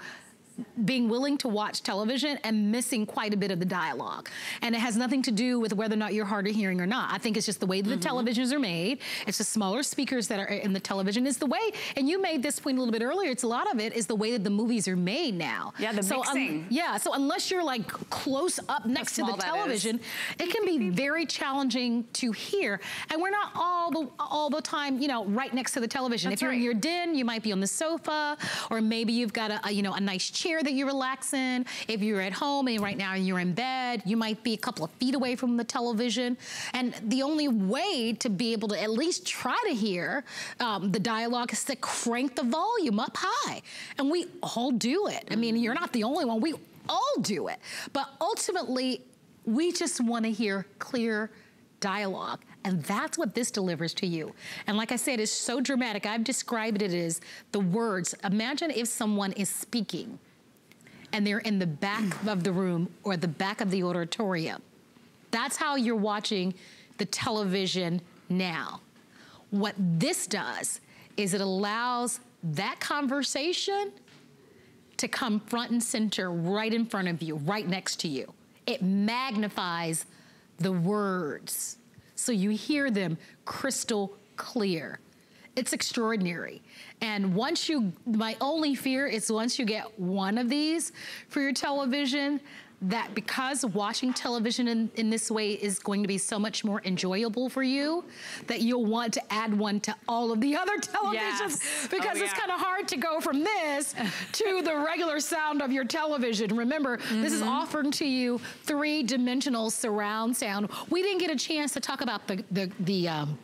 being willing to watch television and missing quite a bit of the dialogue. And it has nothing to do with whether or not you're hard of hearing or not. I think it's just the way that mm-hmm. the televisions are made. It's the smaller speakers that are in the television. It's the way, and you made this point a little bit earlier, it's a lot of it is the way that the movies are made now. Yeah, the so, mixing. Um, yeah, so unless you're like close up next to the television, it can be very challenging to hear. And we're not all the, all the time, you know, right next to the television. That's if you're right. in your den, you might be on the sofa, or maybe you've got a, a you know, a nice chair that you relax in. If you're at home and right now you're in bed, you might be a couple of feet away from the television. And the only way to be able to at least try to hear um, the dialogue is to crank the volume up high. And we all do it. I mean, you're not the only one. We all do it. But ultimately, we just want to hear clear dialogue. And that's what this delivers to you. And like I said, it's so dramatic. I've described it as the words. Imagine if someone is speaking and they're in the back of the room or the back of the auditorium. That's how you're watching the television now. What this does is it allows that conversation to come front and center right in front of you, right next to you. It magnifies the words, so you hear them crystal clear. It's extraordinary. And once you, my only fear is once you get one of these for your television, that because watching television in, in this way is going to be so much more enjoyable for you, that you'll want to add one to all of the other televisions yes. because oh, it's yeah. kind of hard to go from this to the regular sound of your television. Remember, mm-hmm. this is offering to you three-dimensional surround sound. We didn't get a chance to talk about the, the, the um,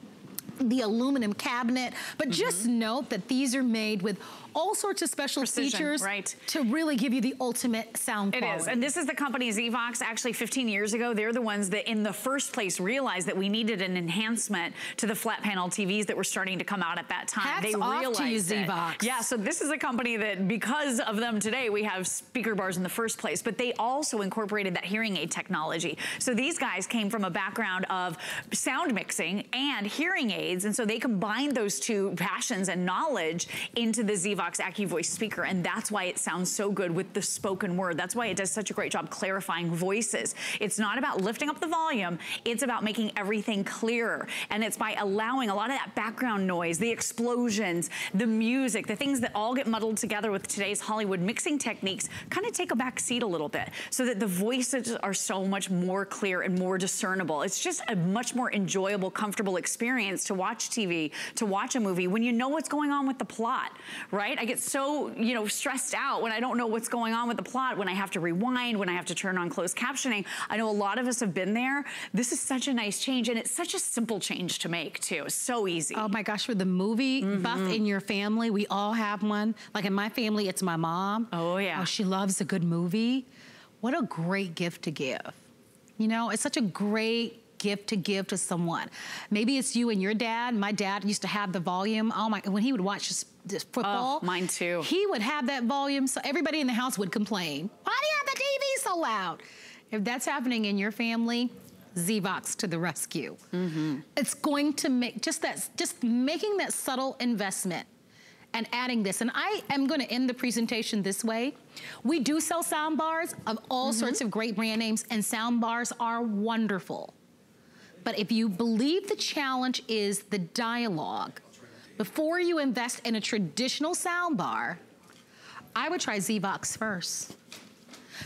the aluminum cabinet. But mm-hmm. just note that these are made with all sorts of special Precision, features right. to really give you the ultimate sound quality. It is, and this is the company Zvox. Actually, fifteen years ago, they're the ones that in the first place realized that we needed an enhancement to the flat panel T Vs that were starting to come out at that time. Hats they off realized to you, Zvox. It. Yeah, so this is a company that because of them today, we have speaker bars in the first place, but they also incorporated that hearing aid technology. So these guys came from a background of sound mixing and hearing aids, and so they combined those two passions and knowledge into the Zvox AccuVoice speaker, and that's why it sounds so good with the spoken word. That's why it does such a great job clarifying voices. It's not about lifting up the volume, it's about making everything clearer, and it's by allowing a lot of that background noise, the explosions, the music, the things that all get muddled together with today's Hollywood mixing techniques kind of take a back seat a little bit so that the voices are so much more clear and more discernible. It's just a much more enjoyable, comfortable experience to watch T V, to watch a movie when you know what's going on with the plot, right? I get so, you know, stressed out when I don't know what's going on with the plot, when I have to rewind, when I have to turn on closed captioning. I know a lot of us have been there. This is such a nice change, and it's such a simple change to make, too. It's so easy. Oh, my gosh, for the movie mm-hmm. buff in your family, we all have one. Like in my family, it's my mom. Oh, yeah. Oh, she loves a good movie. What a great gift to give. You know, it's such a great gift to give to someone. Maybe it's you and your dad. My dad used to have the volume. Oh my, when he would watch this football. Oh, mine too. He would have that volume so everybody in the house would complain. Why do you have the T V so loud? If that's happening in your family, Zvox to the rescue. Mm-hmm. It's going to make, just that, just making that subtle investment and adding this. And I am gonna end the presentation this way. We do sell sound bars of all mm-hmm. sorts of great brand names, and sound bars are wonderful. But if you believe the challenge is the dialogue, before you invest in a traditional sound bar, I would try Zvox first.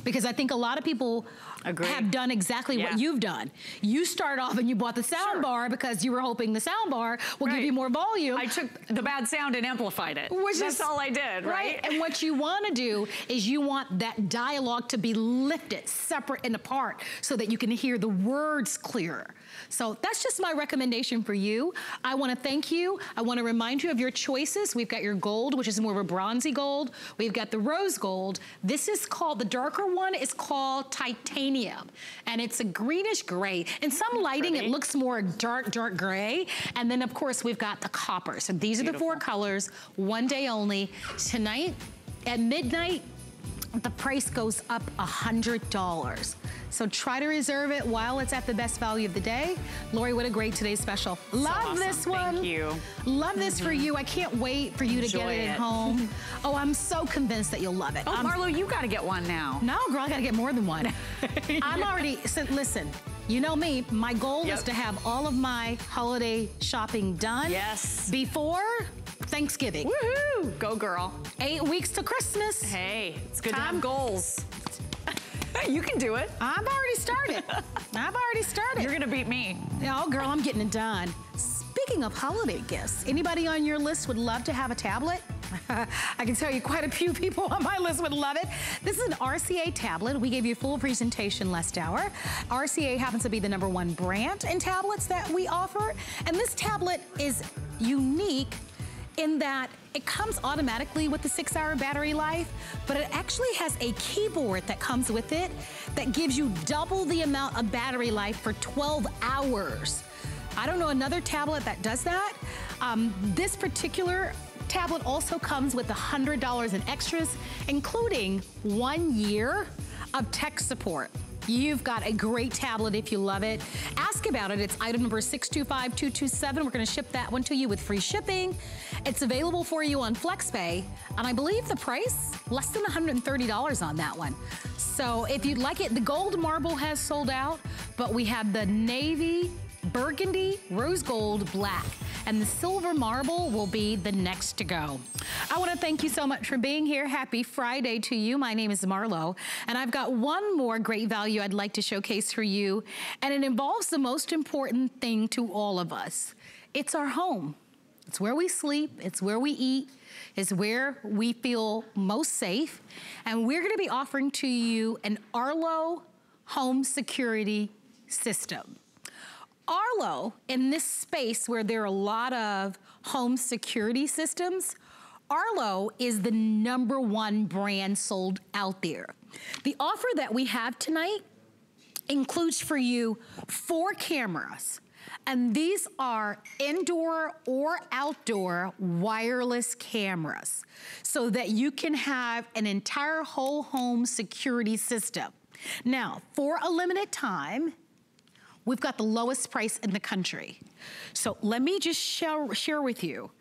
Because I think a lot of people Agreed. have done exactly yeah. what you've done. You start off and you bought the sound sure. bar because you were hoping the sound bar will right. give you more volume. I took the bad sound and amplified it. Which That's is, all I did, right? right? And what you want to do is you want that dialogue to be lifted, separate and apart, so that you can hear the words clearer. So that's just my recommendation for you. I want to thank you. I want to remind you of your choices. We've got your gold, which is more of a bronzy gold. We've got the rose gold. This is called, the darker one is called titanium. And it's a greenish gray. In some lighting, Pretty. it looks more dark, dark gray. And then, of course, we've got the copper. So these Beautiful. are the four colors, one day only. Tonight at midnight, the price goes up one hundred dollars. So try to reserve it while it's at the best value of the day. Lori, what a great today's special. Love so awesome. this one. Thank you. Love mm-hmm. this for you. I can't wait for you Enjoy to get it, it at home. Oh, I'm so convinced that you'll love it. Oh, um, Marlo, you got to get one now. No, girl, I got to get more than one. I'm already, so listen, you know me, my goal yep. is to have all of my holiday shopping done yes. before Thanksgiving. Woohoo! Go, girl. Eight weeks to Christmas. Hey, it's good Time. to have goals. You can do it. I've already started. I've already started. You're gonna beat me. Oh, girl, I'm getting it done. Speaking of holiday gifts, anybody on your list would love to have a tablet? I can tell you quite a few people on my list would love it. This is an R C A tablet. We gave you a full presentation last hour. R C A happens to be the number one brand in tablets that we offer. And this tablet is unique in that it comes automatically with the six hour battery life, but it actually has a keyboard that comes with it that gives you double the amount of battery life for twelve hours. I don't know another tablet that does that. Um, this particular tablet also comes with one hundred dollars in extras, including one year of tech support. You've got a great tablet if you love it. Ask about it. It's item number six two five two two seven. We're gonna ship that one to you with free shipping. It's available for you on FlexPay. And I believe the price, less than one hundred thirty dollars on that one. So if you'd like it, the gold marble has sold out, but we have the navy, burgundy, rose gold, black, and the silver marble will be the next to go. I want to thank you so much for being here. Happy Friday to you. My name is Marlo, and I've got one more great value I'd like to showcase for you, and it involves the most important thing to all of us. It's our home. It's where we sleep, it's where we eat, it's where we feel most safe, and we're going to be offering to you an Arlo home security system. Arlo, in this space where there are a lot of home security systems, Arlo is the number one brand sold out there. The offer that we have tonight includes for you four cameras. And these are indoor or outdoor wireless cameras so that you can have an entire whole home security system. Now, for a limited time, we've got the lowest price in the country. So let me just share, share with you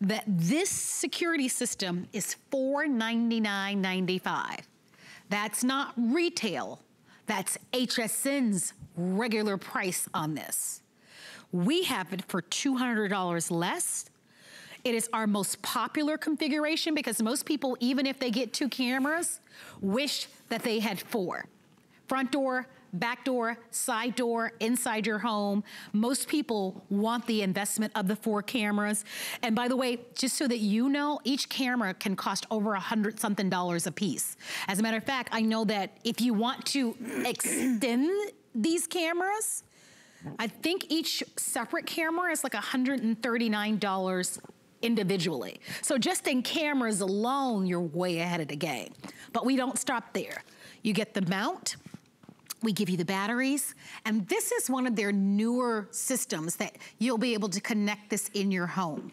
that this security system is four ninety-nine ninety-five. That's not retail. That's H S N's regular price on this. We have it for two hundred dollars less. It is our most popular configuration because most people, even if they get two cameras, wish that they had four. Front door, back door, side door, inside your home. Most people want the investment of the four cameras. And by the way, just so that you know, each camera can cost over a hundred something dollars a piece. As a matter of fact, I know that if you want to extend these cameras, I think each separate camera is like one hundred thirty-nine dollars individually. So just in cameras alone, you're way ahead of the game. But we don't stop there. You get the mount. We give you the batteries, and this is one of their newer systems that you'll be able to connect this in your home.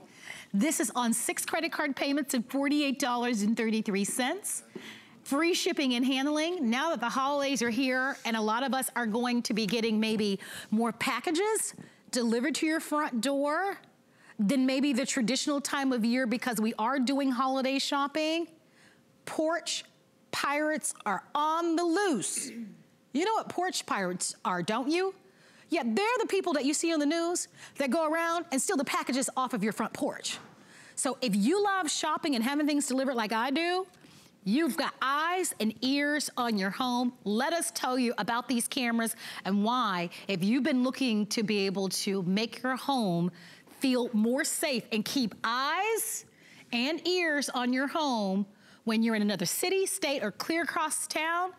This is on six credit card payments of forty-eight dollars and thirty-three cents. Free shipping and handling. Now that the holidays are here and a lot of us are going to be getting maybe more packages delivered to your front door than maybe the traditional time of year because we are doing holiday shopping, porch pirates are on the loose. You know what porch pirates are, don't you? Yeah, they're the people that you see on the news that go around and steal the packages off of your front porch. So if you love shopping and having things delivered like I do, you've got eyes and ears on your home. Let us tell you about these cameras and why, if you've been looking to be able to make your home feel more safe and keep eyes and ears on your home when you're in another city, state, or clear across town,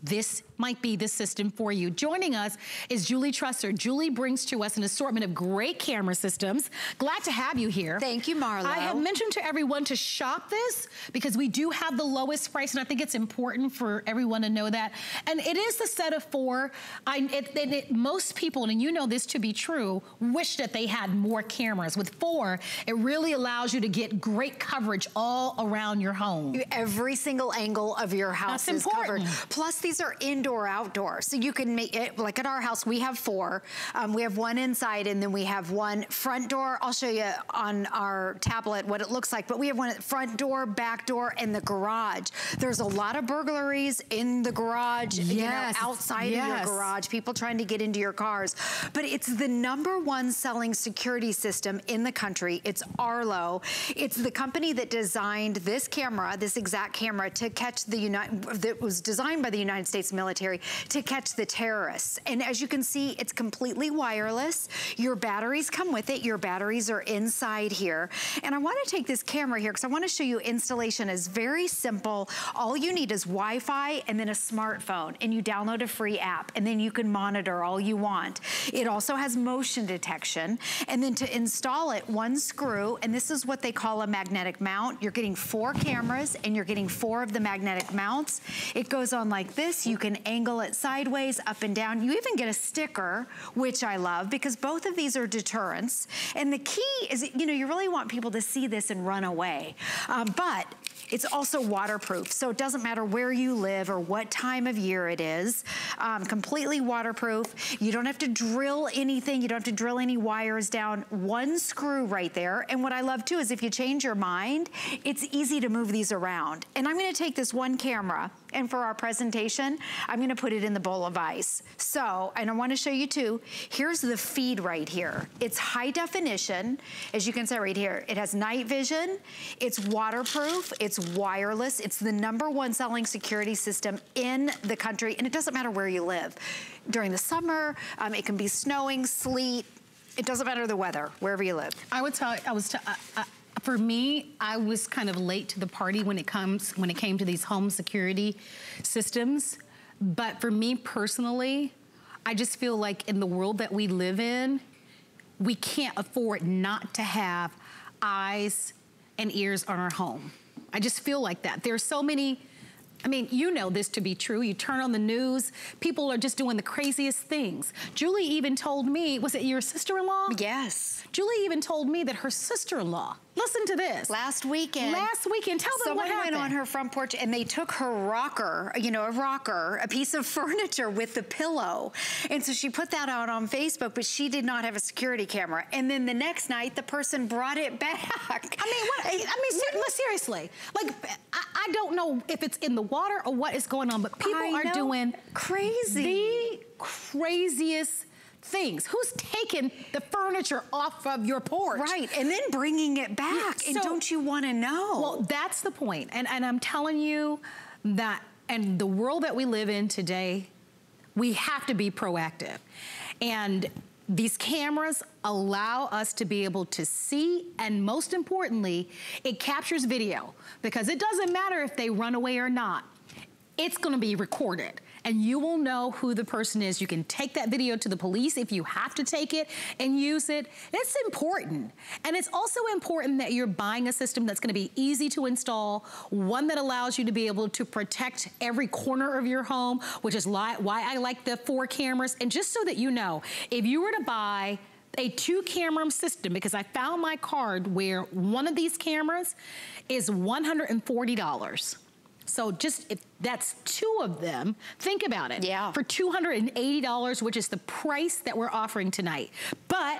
this might be the system for you. Joining us is Julie Truster. Julie brings to us an assortment of great camera systems. Glad to have you here. Thank you, Marlo. I have mentioned to everyone to shop this because we do have the lowest price, and I think it's important for everyone to know that. And it is the set of four. I, it, it, it, most people, and you know this to be true, wish that they had more cameras. With four, it really allows you to get great coverage all around your home. Every single angle of your house That's is important. covered. Plus, these are indoor, outdoor. So you can make it, like at our house, we have four. Um, we have one inside and then we have one front door. I'll show you on our tablet what it looks like, but we have one at the front door, back door, and the garage. There's a lot of burglaries in the garage, yes. you know, outside yes. of your garage, people trying to get into your cars. But it's the number one selling security system in the country. It's Arlo. It's the company that designed this camera, this exact camera, to catch the United, that was designed by the United States military to catch the terrorists. And as you can see, it's completely wireless. Your batteries come with it. Your batteries are inside here. And I want to take this camera here because I want to show you installation is very simple. All you need is Wi-Fi and then a smartphone, and you download a free app, and then you can monitor all you want. It also has motion detection. And then to install it, one screw, and this is what they call a magnetic mount. You're getting four cameras and you're getting four of the magnetic mounts. It goes on like this. You can angle it sideways, up and down. You even get a sticker, which I love, because both of these are deterrents. And the key is, you know, you really want people to see this and run away. Um, but it's also waterproof, so it doesn't matter where you live or what time of year it is. Um, completely waterproof. You don't have to drill anything. You don't have to drill any wires down. One screw right there. And what I love, too, is if you change your mind, it's easy to move these around. And I'm going to take this one camera, and for our presentation, I'm going to put it in the bowl of ice. So, and I want to show you, too, here's the feed right here. It's high definition. As you can see right here, it has night vision. It's waterproof. It's wireless. It's the number one selling security system in the country, and it doesn't matter where you live. During the summer, um, it can be snowing, sleet. It doesn't matter the weather, wherever you live. I would tell. I was. T I, I, for me, I was kind of late to the party when it comes when it came to these home security systems. But for me personally, I just feel like in the world that we live in, we can't afford not to have eyes and ears on our home. I just feel like that. There's so many, I mean, you know this to be true. You turn on the news, people are just doing the craziest things. Julie even told me, was it your sister-in-law? Yes. Julie even told me that her sister-in-law, listen to this. Last weekend. Last weekend. Tell them what happened. Someone went on her front porch and they took her rocker, you know, a rocker, a piece of furniture with the pillow. And so she put that out on Facebook, but she did not have a security camera. And then the next night, the person brought it back. I mean, what? I mean, ser seriously. Like, I, I don't know if it's in the water or what is going on, but people I are know. doing crazy, the craziest things. Who's taking the furniture off of your porch? Right, and then bringing it back. Yeah, so, and don't you want to know? Well, that's the point. And, and I'm telling you that, and the world that we live in today, we have to be proactive. And these cameras allow us to be able to see, and most importantly, it captures video, because it doesn't matter if they run away or not. It's gonna be recorded, and you will know who the person is. You can take that video to the police if you have to take it and use it. It's important. And it's also important that you're buying a system that's gonna be easy to install, one that allows you to be able to protect every corner of your home, which is why I like the four cameras. And just so that you know, if you were to buy a two camera system, because I found my card where one of these cameras is one hundred forty dollars. So just, if that's two of them, think about it. Yeah. For two hundred eighty dollars, which is the price that we're offering tonight. But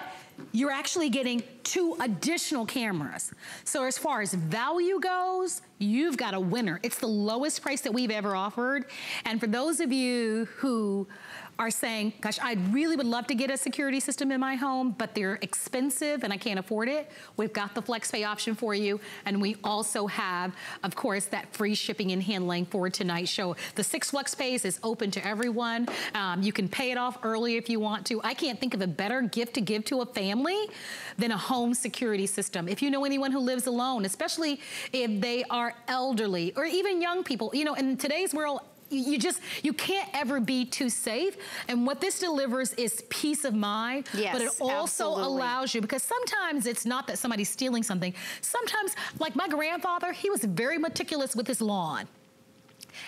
you're actually getting two additional cameras. So as far as value goes, you've got a winner. It's the lowest price that we've ever offered. And for those of you who are saying, gosh, I really would love to get a security system in my home, but they're expensive and I can't afford it, we've got the FlexPay option for you. And we also have, of course, that free shipping and handling for tonight's show. The six FlexPays is open to everyone. Um, you can pay it off early if you want to. I can't think of a better gift to give to a family than a home security system. If you know anyone who lives alone, especially if they are elderly or even young people, you know, in today's world, you just, you can't ever be too safe. And what this delivers is peace of mind. Yes, but it also absolutely. allows you, because sometimes it's not that somebody's stealing something. Sometimes, like my grandfather, he was very meticulous with his lawn.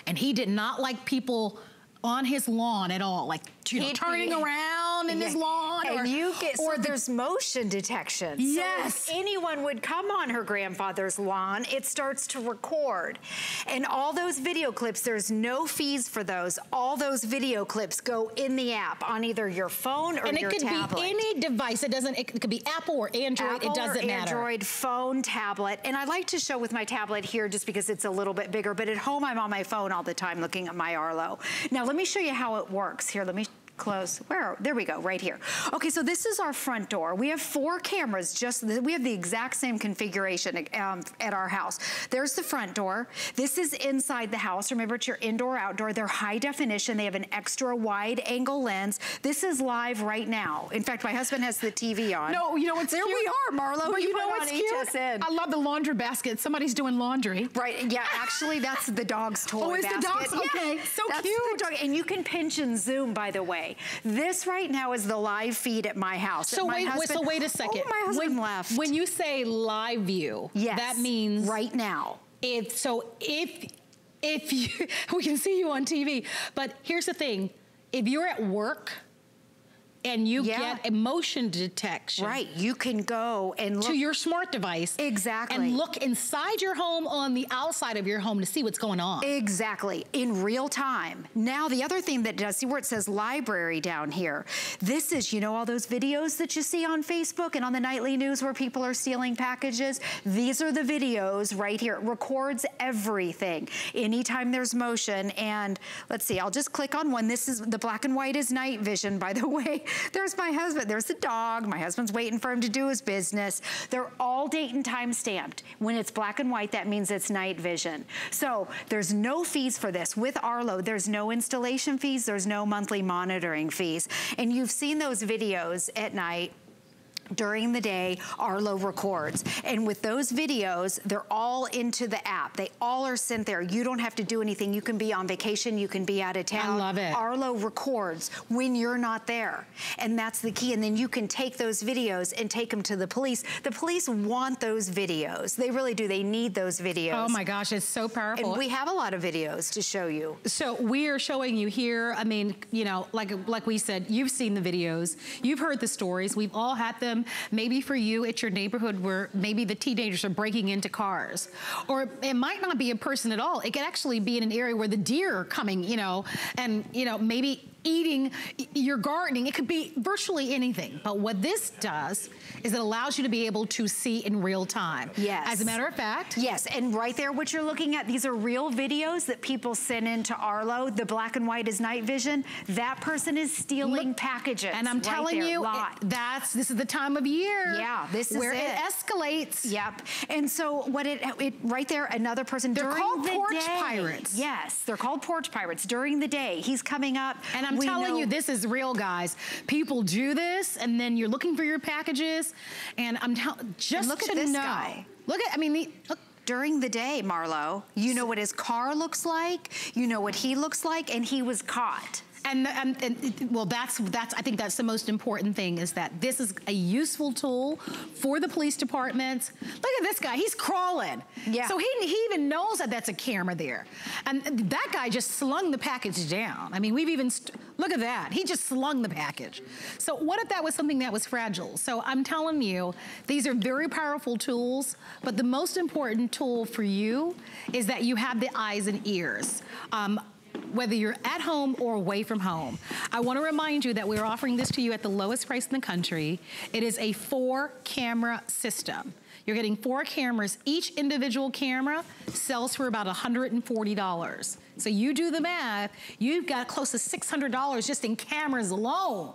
And he did not like people on his lawn at all, like you know, turning around in yeah. his lawn, and or, you get, or so there's motion detection. Yes, so if anyone would come on her grandfather's lawn, it starts to record, and all those video clips. There's no fees for those. All those video clips go in the app on either your phone or and your tablet. And it could tablet. be any device. It doesn't. It could be Apple or Android. Apple it doesn't or matter. Android, phone, tablet, and I like to show with my tablet here just because it's a little bit bigger. But at home, I'm on my phone all the time looking at my Arlo. Now. Let me show you how it works. Here, let me close. Where? There we go, right here. Okay, so this is our front door. We have four cameras. Just we have the exact same configuration um, at our house. There's the front door. This is inside the house. Remember, it's your indoor, outdoor. They're high definition. They have an extra wide angle lens. This is live right now. In fact, my husband has the T V on. No, you know what's there cute? we are, Marlo. But you know what's cute? H S N. I love the laundry basket. Somebody's doing laundry. Right? Yeah. Actually, that's the dog's toy. Oh, is the dog's? Okay, yeah. so that's cute. The dog. And you can pinch and zoom, by the way. This right now is the live feed at my house. So, my wait, husband, so wait a second. Oh, my husband when, left. When you say live view, yes, that means right now. If so, if if you, we can see you on T V. But here's the thing: if you're at work and you yeah. get motion detection, right? You can go and look. To your smart device. Exactly. And look inside your home, on the outside of your home, to see what's going on. Exactly, in real time. Now the other thing that does, see where it says library down here? This is, you know, all those videos that you see on Facebook and on the nightly news where people are stealing packages? These are the videos right here. It records everything, anytime there's motion. And let's see, I'll just click on one. This is, the black and white is night vision, by the way. There's my husband, there's the dog. My husband's waiting for him to do his business. They're all date and time stamped. When it's black and white, that means it's night vision. So there's no fees for this. With Arlo, there's no installation fees, there's no monthly monitoring fees. And you've seen those videos at night during the day, Arlo records. And with those videos, they're all into the app. They all are sent there. You don't have to do anything. You can be on vacation. You can be out of town. I love it. Arlo records when you're not there. And that's the key. And then you can take those videos and take them to the police. The police want those videos. They really do. They need those videos. Oh my gosh, it's so powerful. And we have a lot of videos to show you. So we are showing you here. I mean, you know, like, like we said, you've seen the videos. You've heard the stories. We've all had them. Maybe for you, it's your neighborhood where maybe the teenagers are breaking into cars. Or it might not be a person at all. It could actually be in an area where the deer are coming, you know, and, you know, maybe eating your gardening. It could be virtually anything. But what this does is it allows you to be able to see in real time. Yes. As a matter of fact. Yes, and right there, what you're looking at, these are real videos that people send into Arlo. The black and white is night vision. That person is stealing Look, packages. And I'm right telling there, you, it, that's this is the time of year. Yeah, this is where it, it escalates. Yep. And so what it, it right there, another person they're during called the porch day, pirates. Yes, they're called porch pirates during the day. He's coming up. And I'm we telling know. you, this is real, guys. People do this, and then you're looking for your packages. And I'm telling, just look to at this know. guy. Look at, I mean, the, look. During the day, Marlo, you know what his car looks like. You know what he looks like, and he was caught. And, and, and well, that's that's. I think that's the most important thing is that this is a useful tool for the police departments. Look at this guy; he's crawling. Yeah. So he he even knows that that's a camera there, and that guy just slung the package down. I mean, we've even st look at that; he just slung the package. So what if that was something that was fragile? So I'm telling you, these are very powerful tools. But the most important tool for you is that you have the eyes and ears. Um, Whether you're at home or away from home. I want to remind you that we're offering this to you at the lowest price in the country. It is a four camera system. You're getting four cameras. Each individual camera sells for about one hundred forty dollars. So you do the math, you've got close to six hundred dollars just in cameras alone.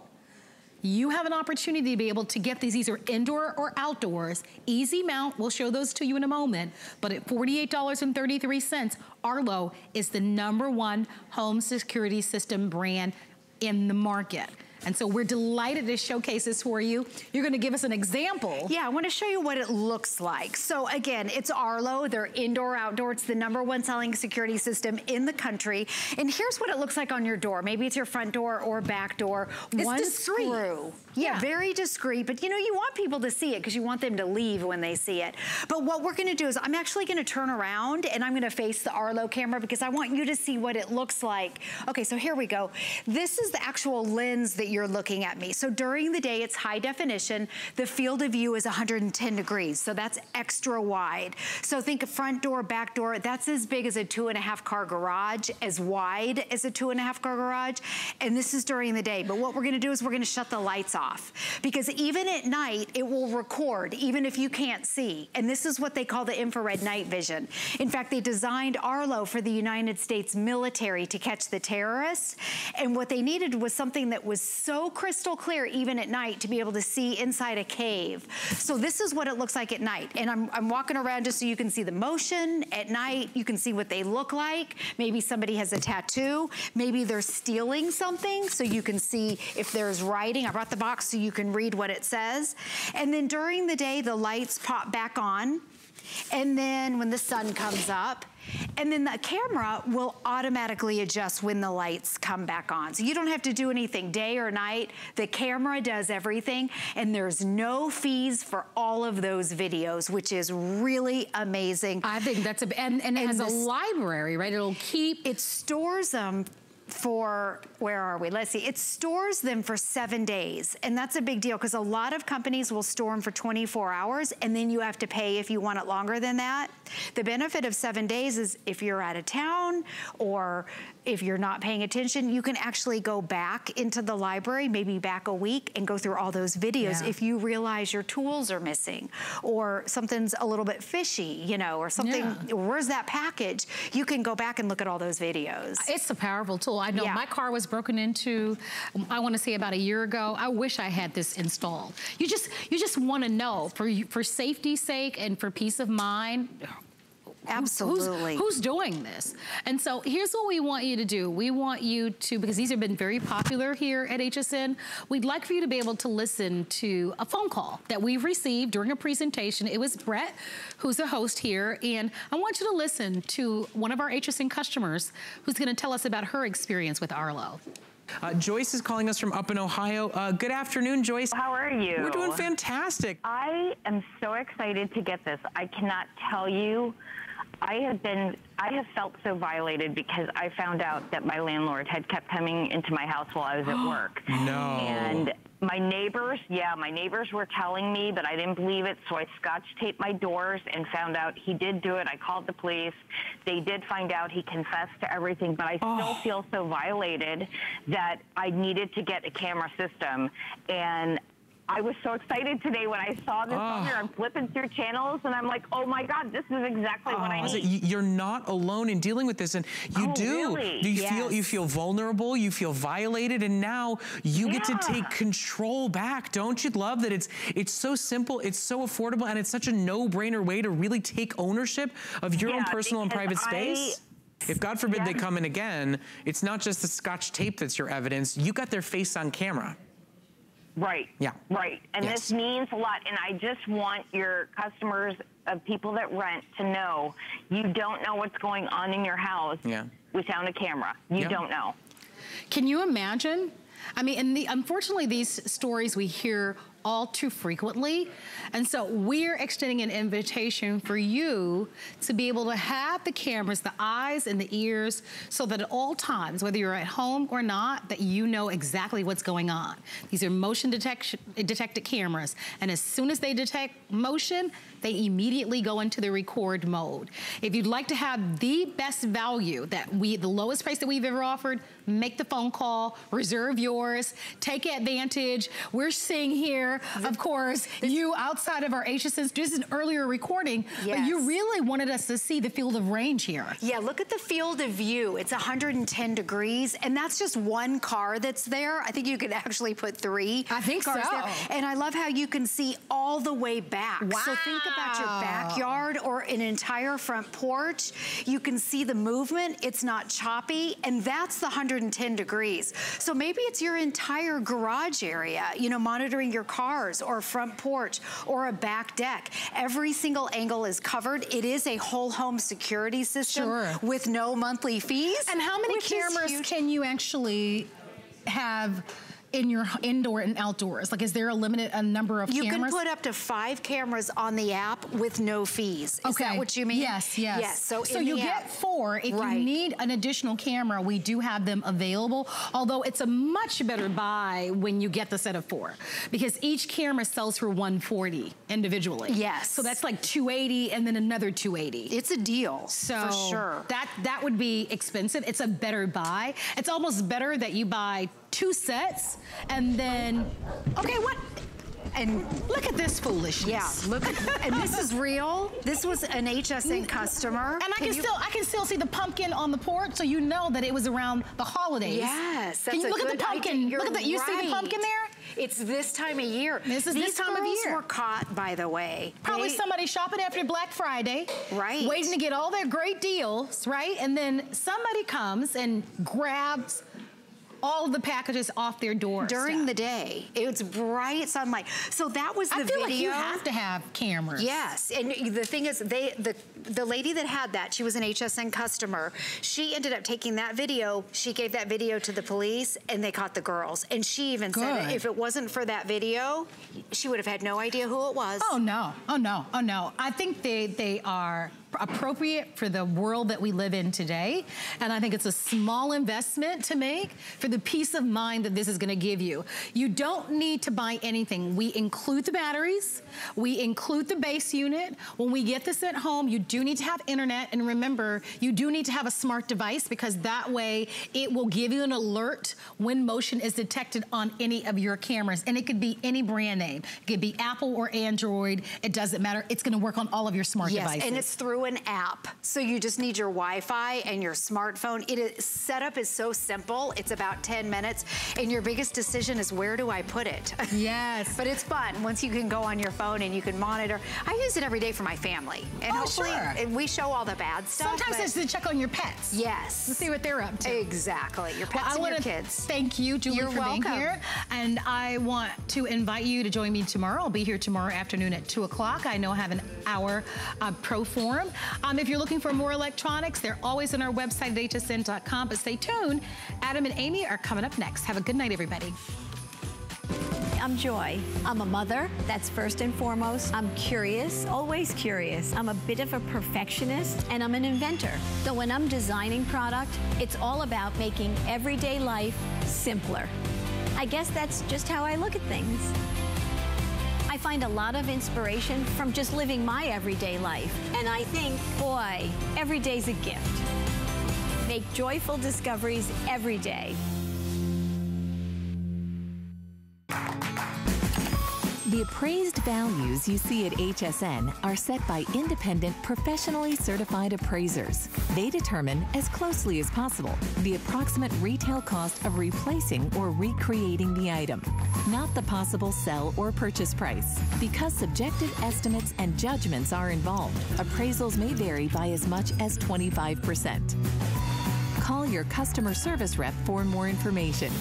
You have an opportunity to be able to get these. These are indoor or outdoors. Easy mount, we'll show those to you in a moment. But at forty-eight dollars and thirty-three cents, Arlo is the number one home security system brand in the market. And so we're delighted to showcase this for you. You're gonna give us an example. Yeah, I wanna show you what it looks like. So again, it's Arlo, they're indoor, outdoor. It's the number one selling security system in the country. And here's what it looks like on your door. Maybe it's your front door or back door. It's one discreet. Screw. Yeah, yeah, very discreet, but you know, you want people to see it because you want them to leave when they see it. But what we're gonna do is I'm actually gonna turn around and I'm gonna face the Arlo camera because I want you to see what it looks like. Okay, so here we go. This is the actual lens that you're you're looking at me. So during the day, it's high definition. The field of view is one hundred ten degrees. So that's extra wide. So think front door, back door, that's as big as a two and a half car garage, as wide as a two and a half car garage. And this is during the day. But what we're gonna do is we're gonna shut the lights off because even at night, it will record, even if you can't see. And this is what they call the infrared night vision. In fact, they designed Arlo for the United States military to catch the terrorists. And what they needed was something that was so crystal clear even at night to be able to see inside a cave. So this is what it looks like at night. And I'm, I'm walking around just so you can see the motion at night. You can see what they look like. Maybe somebody has a tattoo. Maybe they're stealing something so you can see if there's writing. I brought the box so you can read what it says. And then during the day, the lights pop back on. And then when the sun comes up, and then the camera will automatically adjust when the lights come back on. So you don't have to do anything day or night. The camera does everything, and there's no fees for all of those videos, which is really amazing. I think that's a, and, and it and has this, a library, right? It'll keep. It stores them. for, where are we? Let's see, it stores them for seven days. And that's a big deal because a lot of companies will store them for twenty-four hours and then you have to pay if you want it longer than that. The benefit of seven days is if you're out of town or if you're not paying attention, you can actually go back into the library, maybe back a week and go through all those videos yeah. if you realize your tools are missing or something's a little bit fishy, you know, or something, yeah. where's that package? You can go back and look at all those videos. It's a powerful tool. I know yeah. my car was broken into, I want to say about a year ago. I wish I had this installed. You just, you just want to know for, for safety's sake and for peace of mind, Absolutely. Who's, who's doing this? And so here's what we want you to do. We want you to, because these have been very popular here at H S N, we'd like for you to be able to listen to a phone call that we've received during a presentation. It was Brett, who's the host here, and I want you to listen to one of our H S N customers who's going to tell us about her experience with Arlo. Uh, Joyce is calling us from Upton, Ohio. Uh, good afternoon, Joyce. How are you? We're doing fantastic. I am so excited to get this. I cannot tell you. I have been, I have felt so violated because I found out that my landlord had kept coming into my house while I was at work. No. And my neighbors, yeah, my neighbors were telling me, but I didn't believe it, so I scotch taped my doors and found out he did do it. I called the police. They did find out. He confessed to everything, but I still oh. feel so violated that I needed to get a camera system. And I was so excited today when I saw this oh. on here. I'm flipping through channels and I'm like, oh my God, this is exactly oh, what I need. So you're not alone in dealing with this, and you oh, do. Really? Do you yes. feel you feel vulnerable? You feel violated, and now you yeah. get to take control back. Don't you love that? It's it's so simple, it's so affordable, and it's such a no-brainer way to really take ownership of your yeah, own personal and private space. I, If God forbid yeah. they come in again, it's not just the scotch tape that's your evidence. You got their face on camera. Right, yeah. right. And yes. this means a lot. And I just want your customers, uh, people that rent, to know you don't know what's going on in your house yeah. without a camera. You yeah. don't know. Can you imagine? I mean, and the, unfortunately, these stories we hear all too frequently. And so we're extending an invitation for you to be able to have the cameras, the eyes and the ears, so that at all times, whether you're at home or not, that you know exactly what's going on. These are motion detection detected cameras. And as soon as they detect motion, they immediately go into the record mode. If you'd like to have the best value that we, the lowest price that we've ever offered, make the phone call, reserve yours, take advantage. We're seeing here, of course, you outside of our H S N, this is an earlier recording, yes. but you really wanted us to see the field of range here. Yeah, look at the field of view. It's one hundred ten degrees, and that's just one car that's there. I think you could actually put three I think cars so. There. And I love how you can see all the way back. Wow. So think about your backyard or an entire front porch. You can see the movement. It's not choppy, and that's the one hundred ten degrees. So maybe it's your entire garage area, you know, monitoring your car. Cars or front porch or a back deck. Every single angle is covered. It is a whole home security system sure. with no monthly fees. And how many cameras can you actually have in your indoor and outdoors? Like, is there a limited a number of you cameras? You can put up to five cameras on the app with no fees. Is okay. that what you mean? Yes, yes. yes. So, so you get app. four. If right. you need an additional camera, we do have them available, although it's a much better buy when you get the set of four, because each camera sells for one forty individually. Yes. So that's like two eighty and then another two eighty. It's a deal, so for sure. That, that would be expensive. It's a better buy. It's almost better that you buy two sets, and then, okay, what? And look at this foolishness. Yeah, look at, and this is real. This was an H S N customer. And I can, can you, still, I can still see the pumpkin on the porch, so you know that it was around the holidays. Yes, that's can you a look good at the pumpkin? Look at the, you right. see the pumpkin there? It's this time of year. This is These this time of year. These were caught, by the way. Probably they, somebody shopping after Black Friday. Right. Waiting to get all their great deals, right? And then somebody comes and grabs all the packages off their doors. During stuff. the day. It's bright sunlight. So that was the I feel video. Like you have to have cameras. Yes. And the thing is, they the, the lady that had that, she was an H S N customer. She ended up taking that video. She gave that video to the police, and they caught the girls. And she even Good. said if it wasn't for that video, she would have had no idea who it was. Oh, no. Oh, no. Oh, no. I think they, they are appropriate for the world that we live in today, and I think it's a small investment to make for the peace of mind that this is going to give you. You don't need to buy anything. We include the batteries, we include the base unit. When we get this at home, you do need to have internet, and remember, you do need to have a smart device, because that way it will give you an alert when motion is detected on any of your cameras, and it could be any brand name. It could be Apple or Android. It doesn't matter. It's going to work on all of your smart yes, devices. And it's through an app, so you just need your Wi-Fi and your smartphone. It is, setup is so simple. It's about ten minutes, and your biggest decision is, where do I put it? Yes. But it's fun once you can go on your phone and you can monitor. I use it every day for my family, and oh, hopefully sure. sure. And we show all the bad stuff. Sometimes it's to check on your pets. Yes. To see what they're up to. Exactly. Your pets well, and your kids. Thank you, Julie, You're for welcome. being here. And I want to invite you to join me tomorrow. I'll be here tomorrow afternoon at two o'clock. I know I have an hour uh, pro forum. Um, if you're looking for more electronics, they're always on our website at H S N dot com. But stay tuned. Adam and Amy are coming up next. Have a good night, everybody. I'm Joy. I'm a mother, that's first and foremost. I'm curious, always curious. I'm a bit of a perfectionist, and I'm an inventor. So when I'm designing product, it's all about making everyday life simpler. I guess that's just how I look at things. I find a lot of inspiration from just living my everyday life. And I think, boy, every day's a gift. Make joyful discoveries every day. The appraised values you see at H S N are set by independent, professionally certified appraisers. They determine, as closely as possible, the approximate retail cost of replacing or recreating the item, not the possible sell or purchase price. Because subjective estimates and judgments are involved, appraisals may vary by as much as twenty-five percent. Call your customer service rep for more information.